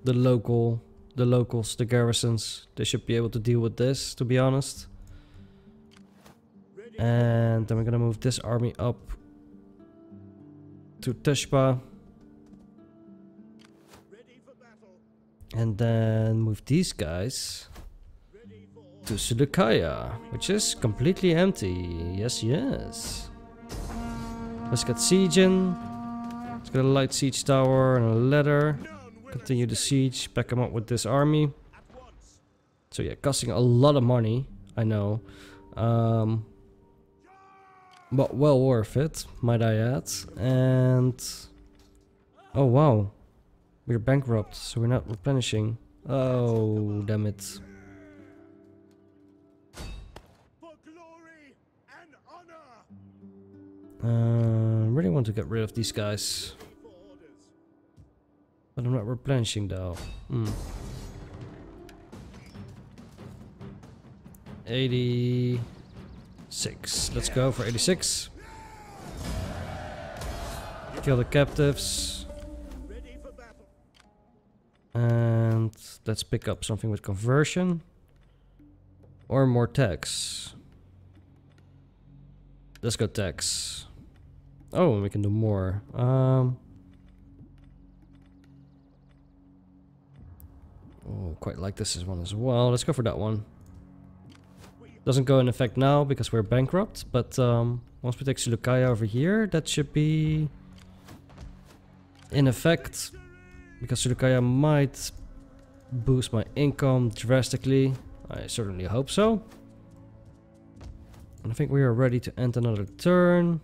the locals, the garrisons. They should be able to deal with this, to be honest. And then we're gonna move this army up to Tushpa, and then move these guys to Seleukeia, which is completely empty. Yes, yes. Let's get siege in. Let's get a light siege tower and a ladder. Continue the siege. Back them up with this army. So yeah, costing a lot of money, I know, but well worth it, might I add. And oh wow, we're bankrupt, so we're not replenishing. Oh damn it! Really want to get rid of these guys, but I'm not replenishing though. 86. Let's go for 86. Kill the captives. And let's pick up something with conversion. Or more tax. Let's go tax. Oh, and we can do more. Oh, quite like this one as well. Let's go for that one. Doesn't go in effect now because we're bankrupt, but once we take Seleukeia over here, that should be in effect, because Seleukeia might boost my income drastically. I certainly hope so. And I think we are ready to end another turn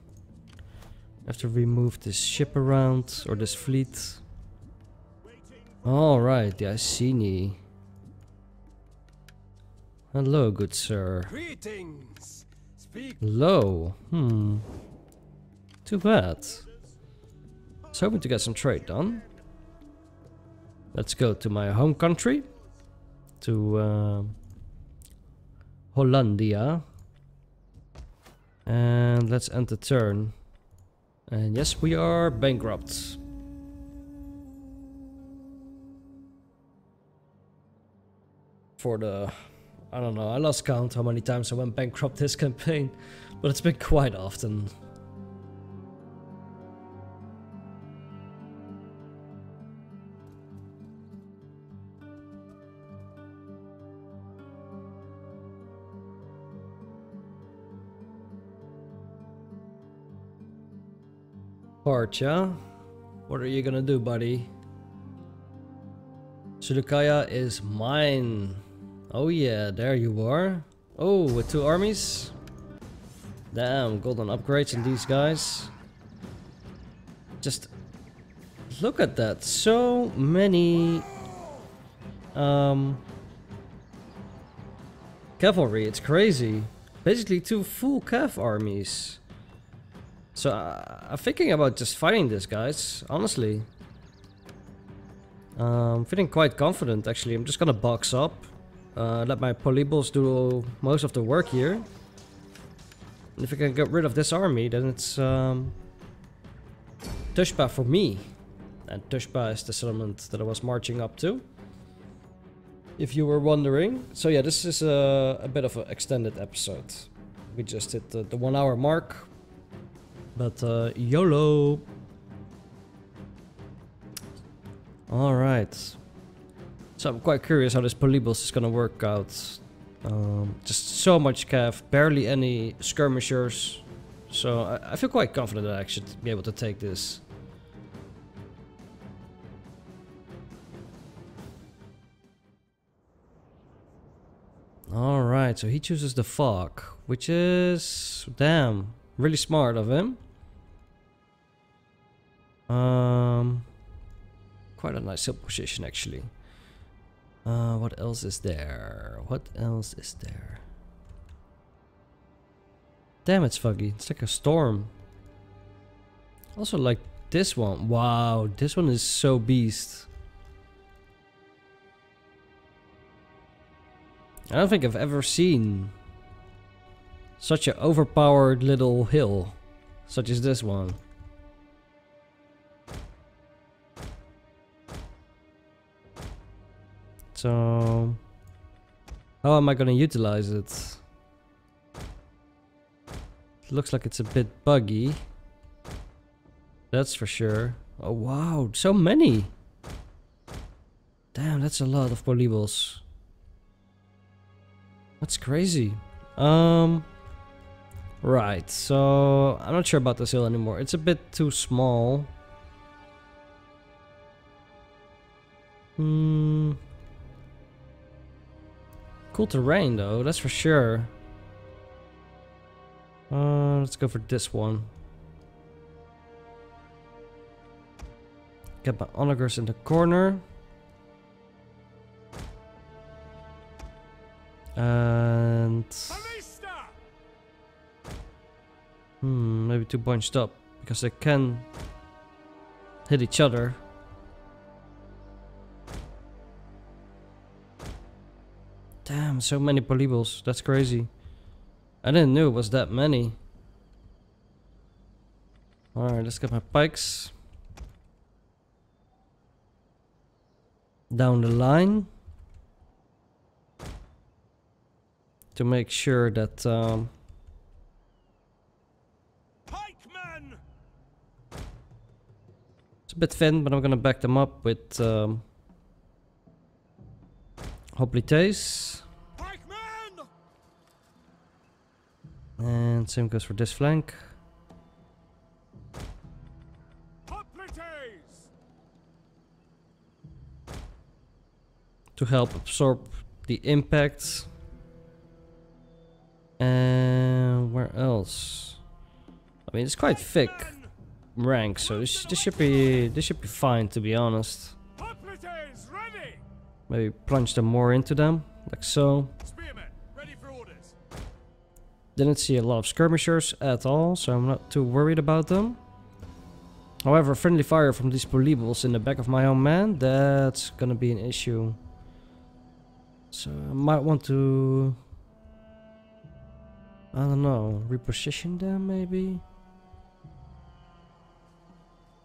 after we move this ship around, or this fleet. Alright, the Iceni. Hello, good sir. Greetings. Low. Too bad. I was hoping to get some trade done. Let's go to my home country. To Hollandia. And let's end the turn. And yes, we are bankrupt. For the... I don't know, I lost count how many times I went bankrupt this campaign, but it's been quite often. Parthia, what are you gonna do, buddy? Seleukeia is mine. Oh yeah, there you are. Oh, with two armies. Damn, golden upgrades on these guys. Just look at that. So many cavalry. It's crazy. Basically two full cav armies. So I'm thinking about just fighting this, guys, honestly. I'm feeling quite confident, actually. I'm just gonna box up. Let my Polybolos do most of the work here. And if I can get rid of this army, then it's Tushpa for me. And Tushpa is the settlement that I was marching up to, if you were wondering. So yeah, this is a bit of an extended episode. We just hit the 1 hour mark. But YOLO! Alright. So I'm quite curious how this Polybolos is gonna work out. Just so much cav, barely any skirmishers. So I feel quite confident that I should be able to take this. Alright, so he chooses the fog, which is... damn, really smart of him. Quite a nice hill position, actually. What else is there? What else is there? Damn, it's foggy. It's like a storm. Also like this one. Wow, this one is so beast. I don't think I've ever seen such an overpowered little hill, such as this one. So, how am I gonna utilize it? It looks like it's a bit buggy. That's for sure. Oh wow, so many! Damn, that's a lot of Polybolos. That's crazy. Right, so I'm not sure about this hill anymore. It's a bit too small. Cool terrain though, that's for sure. Let's go for this one. Get my onagers in the corner. And maybe too bunched up because they can hit each other. Damn, so many Polybolos. That's crazy. I didn't know it was that many. Alright, let's get my pikes down the line to make sure that it's a bit thin, but I'm gonna back them up with hoplites. And same goes for this flank. Hoplites! To help absorb the impact. And where else? I mean, it's quite thick rank, so this should be fine, to be honest. Maybe plunge them more into them, like so. Didn't see a lot of skirmishers at all, so I'm not too worried about them. However, friendly fire from these Polybolos in the back of my own man, that's gonna be an issue. So I might want to... I don't know, reposition them maybe?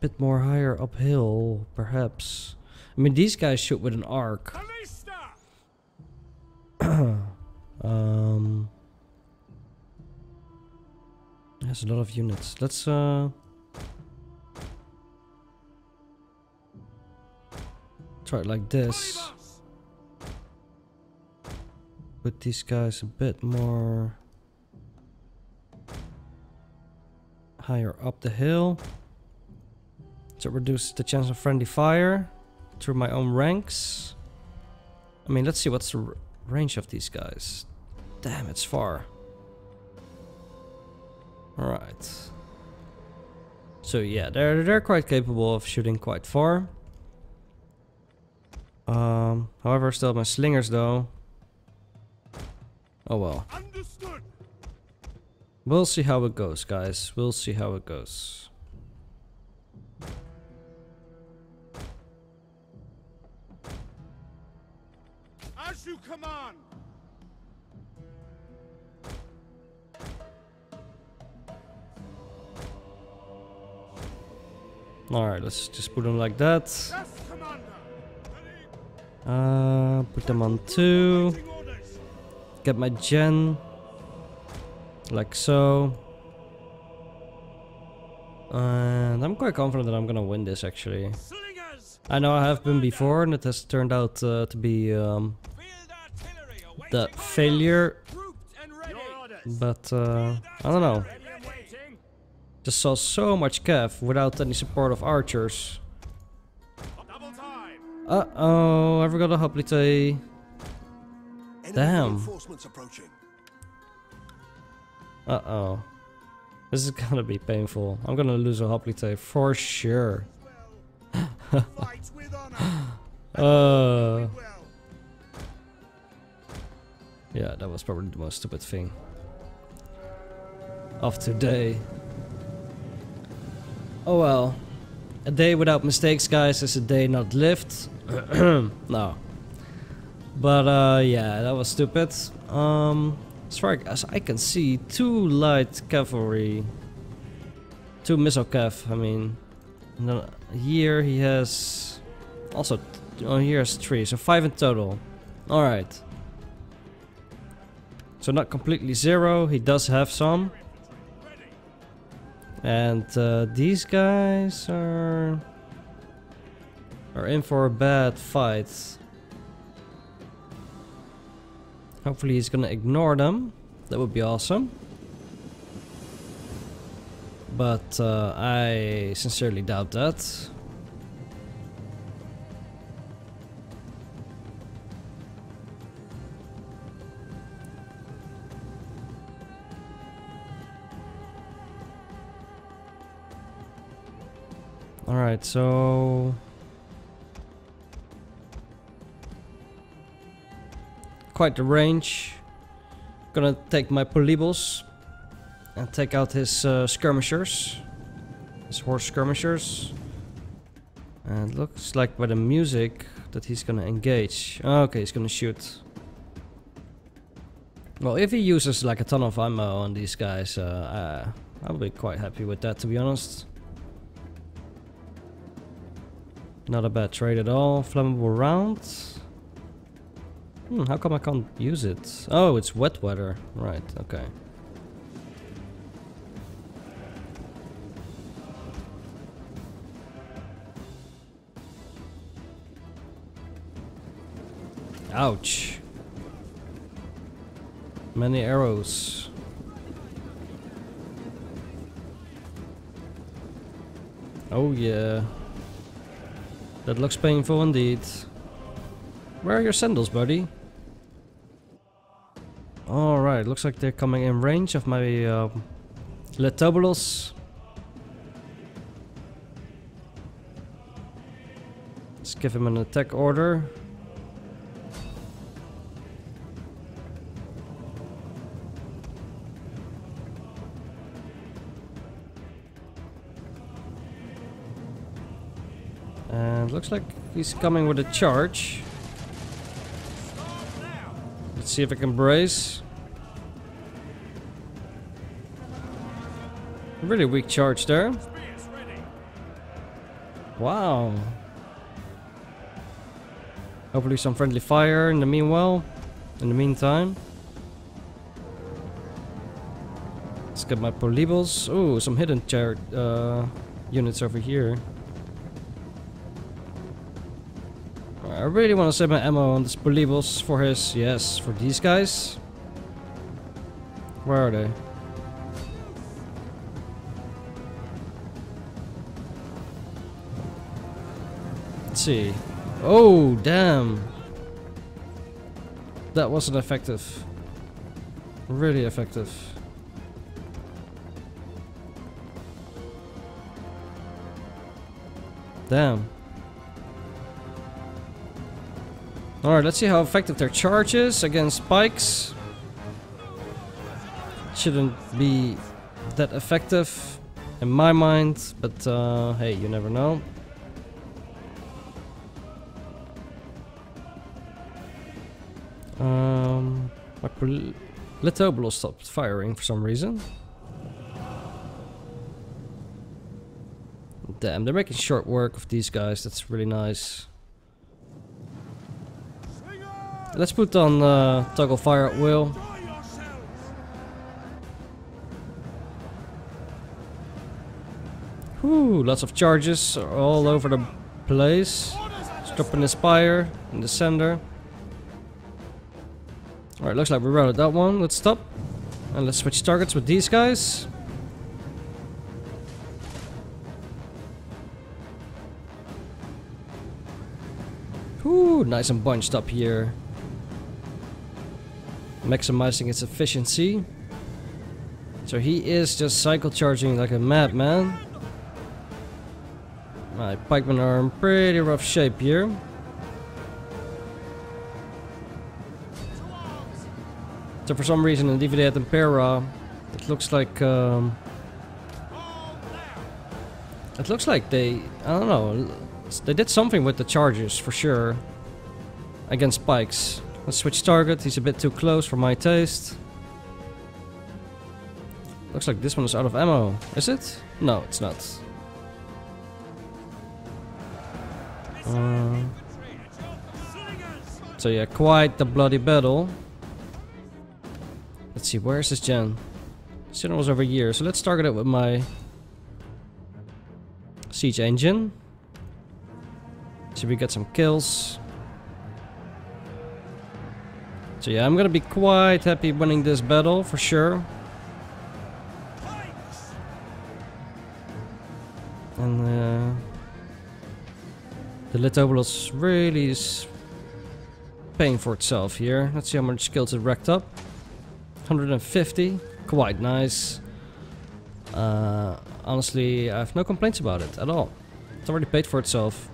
Bit more higher uphill, perhaps. I mean, these guys shoot with an arc. There's a lot of units. Let's try it like this. Put these guys a bit more higher up the hill. So reduce the chance of friendly fire through my own ranks. I mean, let's see what's the range of these guys. Damn, it's far. Alright. So yeah, they're quite capable of shooting quite far. However, still have my slingers though. Oh well. Understood. We'll see how it goes, guys. We'll see how it goes. you command! Alright, let's just put them like that. Put them on 2. Get my gen. Like so. And I'm quite confident that I'm gonna win this actually. I know I have been before and it has turned out to be the failure. But I don't know. Just saw so much cav without any support of archers. Uh-oh, I forgot a hoplite. Damn. Uh-oh. This is gonna be painful. I'm gonna lose a hoplite for sure. Yeah, that was probably the most stupid thing of today. Oh well. A day without mistakes, guys, is a day not lived. No. But yeah, that was stupid. As far as I can see, 2 light cavalry, 2 missile cav, I mean. And then here he has also, oh, here has 3, so 5 in total. Alright. So not completely zero, he does have some. And these guys are in for a bad fight. Hopefully he's gonna ignore them. That would be awesome. But I sincerely doubt that. Alright, so... quite the range. Gonna take my Polybolos and take out his skirmishers. His horse skirmishers. And looks like by the music that he's gonna engage. Okay, he's gonna shoot. Well, if he uses like a ton of ammo on these guys, I'll be quite happy with that, to be honest. Not a bad trade at all. Flammable rounds. How come I can't use it? Oh, it's wet weather. Right, okay. Ouch. Many arrows. Oh yeah. That looks painful indeed. Where are your sandals, buddy? Alright, looks like they're coming in range of my Litoboros. Let's give him an attack order. And looks like he's coming with a charge. Let's see if I can brace. Really weak charge there. Wow. Hopefully some friendly fire in the meanwhile. In the meantime. Let's get my Polybolos. Ooh, some hidden charge units over here. I really want to save my ammo on this Polybolos for his, yes, for these guys. Where are they? Let's see. Oh, damn. That wasn't effective. Really effective. Damn. Alright, let's see how effective their charge is against spikes. Shouldn't be that effective in my mind, but hey, you never know. My Litoboros stopped firing for some reason. Damn, they're making short work of these guys. That's really nice. Let's put on toggle fire at will. Whoo, lots of charges are all over the place. Stop and inspire in the center. Alright, looks like we routed that one. Let's stop. And let's switch targets with these guys. Whoo, nice and bunched up here. Maximizing its efficiency. So he is just cycle charging like a madman. My pikemen are in pretty rough shape here. So for some reason in DVD at Impera, it looks like they, I don't know, they did something with the charges for sure against pikes. Let's switch target. He's a bit too close for my taste. Looks like this one is out of ammo. Is it? No, it's not. So yeah, quite the bloody battle. Let's see, where's this gen? This gen was over here, so let's target it with my siege engine. Should we get some kills? So yeah, I'm gonna be quite happy winning this battle for sure. And the Litobolos really is paying for itself here. Let's see how much kills it racked up. 150, quite nice. Honestly, I have no complaints about it at all. It's already paid for itself,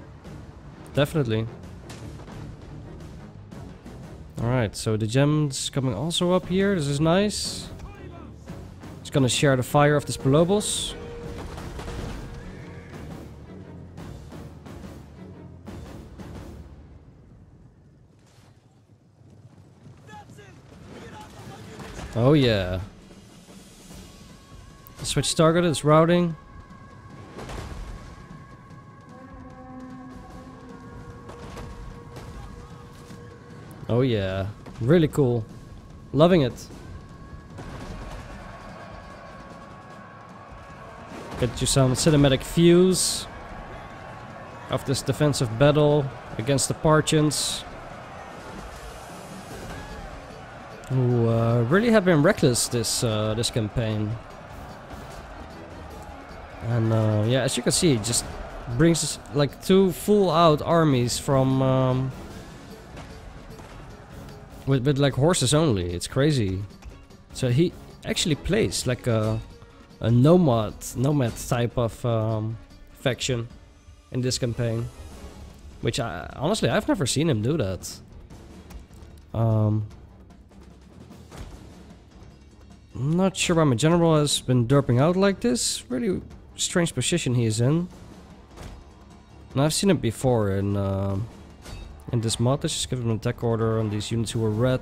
definitely. Alright, so the gem's coming also up here, this is nice. It's gonna share the fire of this Polybolos. Oh yeah. Switch target, it's routing. Oh yeah. Really cool. Loving it. Get you some cinematic views of this defensive battle against the Parthians, who really have been reckless this campaign. And yeah, as you can see, it just brings us like two full-out armies from with like horses only. It's crazy. So he actually plays like a nomad type of faction in this campaign, which I honestly I've never seen him do that. I'm not sure why my general has been derping out like this. Really strange position he is in. And I've seen it before in this mod. Let's just give him an attack order on these units who are red.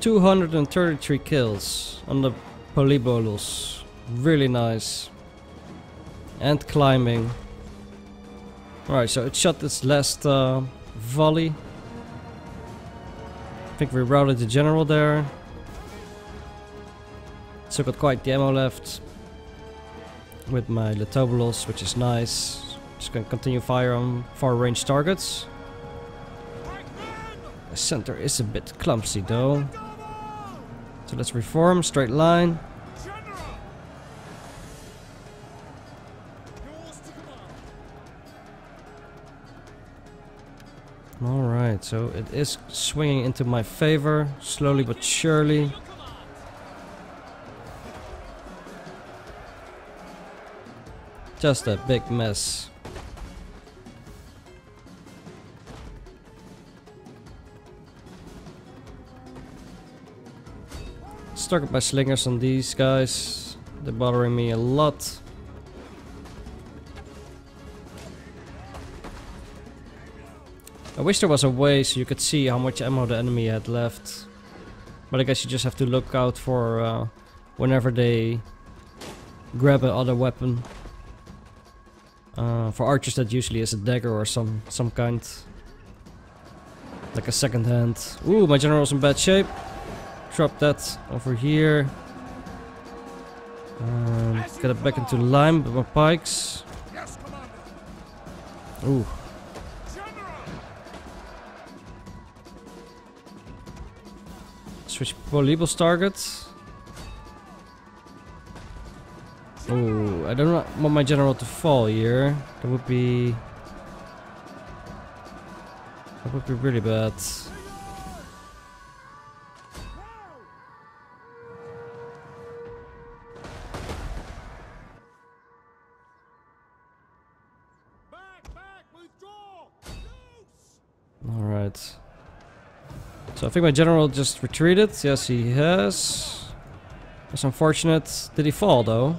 $233 kills on the Polybolos. Really nice. And climbing. Alright, so it shot its last volley. I think we routed the general there. Still got quite the ammo left with my Litobolos, which is nice. Just gonna continue fire on far range targets. The center is a bit clumsy though. So let's reform, straight line. Alright, so it is swinging into my favor, slowly but surely. Just a big mess. Stuck up my slingers on these guys. They're bothering me a lot. I wish there was a way so you could see how much ammo the enemy had left. But I guess you just have to look out for whenever they grab another weapon. For archers that usually is a dagger or some kind. Like a second hand. Ooh, my general's in bad shape. Drop that over here. Get it back into line with my pikes. Ooh. Switch Polybolos target. Ooh, I don't want my general to fall here. That would be really bad. Alright. So I think my general just retreated. Yes, he has. That's unfortunate. Did he fall though?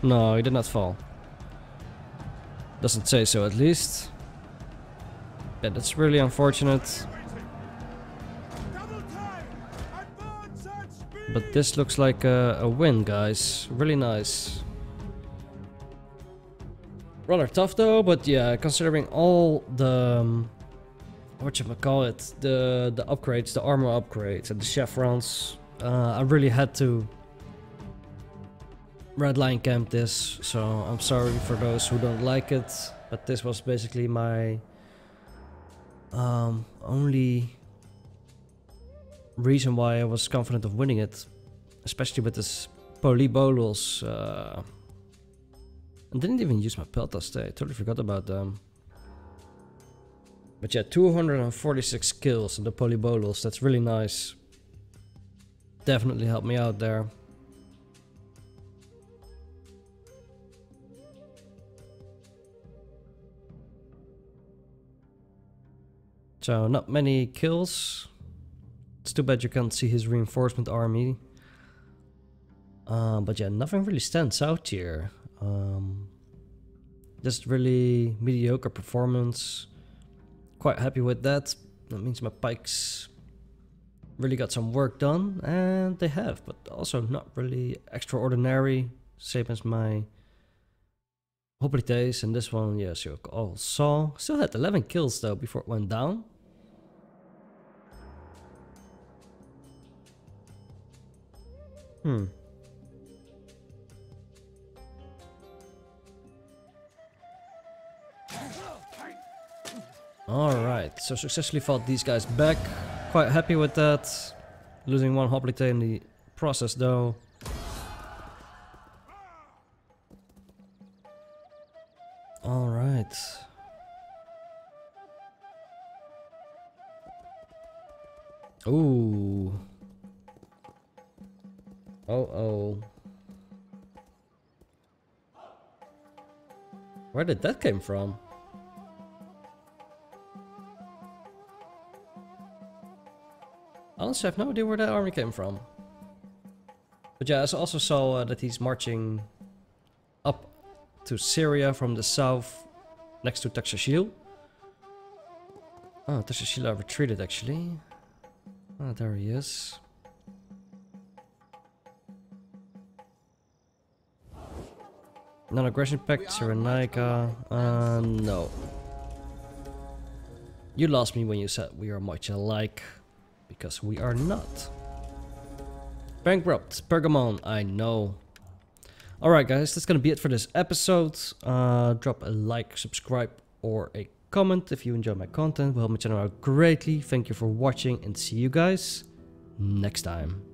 No, he did not fall. Doesn't say so, at least. Yeah, that's really unfortunate. But this looks like a win, guys. Really nice. Rather tough though, but yeah, considering all the whatchamacallit, the upgrades, the armor upgrades, and the chevrons, I really had to Red Lion camp this, so I'm sorry for those who don't like it, but this was basically my only reason why I was confident of winning it, especially with this Polybolos. I didn't even use my peltas today, I totally forgot about them. But yeah, 246 kills on the Polybolos, that's really nice. Definitely helped me out there. So, not many kills. It's too bad you can't see his reinforcement army. But yeah, nothing really stands out here. Just really mediocre performance. Quite happy with that. That means my pikes really got some work done. And they have, but also not really extraordinary. Same as my hoplites, and this one, yes, you all saw. Still had 11 kills though before it went down. Alright, so successfully fought these guys back. Quite happy with that. Losing one hoplite in the process though. Alright. Ooh. Oh. Where did that come from? I honestly have no idea where that army came from. But yeah, I also saw that he's marching up to Syria from the south, next to Takshashila. Oh, Takshashila retreated actually. Ah, oh, there he is. Non-aggression pact, Cyrenaica. No. You lost me when you said we are much alike, because we are not. Bankrupt, Pergamon. I know. Alright guys, that's gonna be it for this episode. Drop a like, subscribe, or a comment if you enjoy my content. Will help my channel out greatly. Thank you for watching and see you guys next time.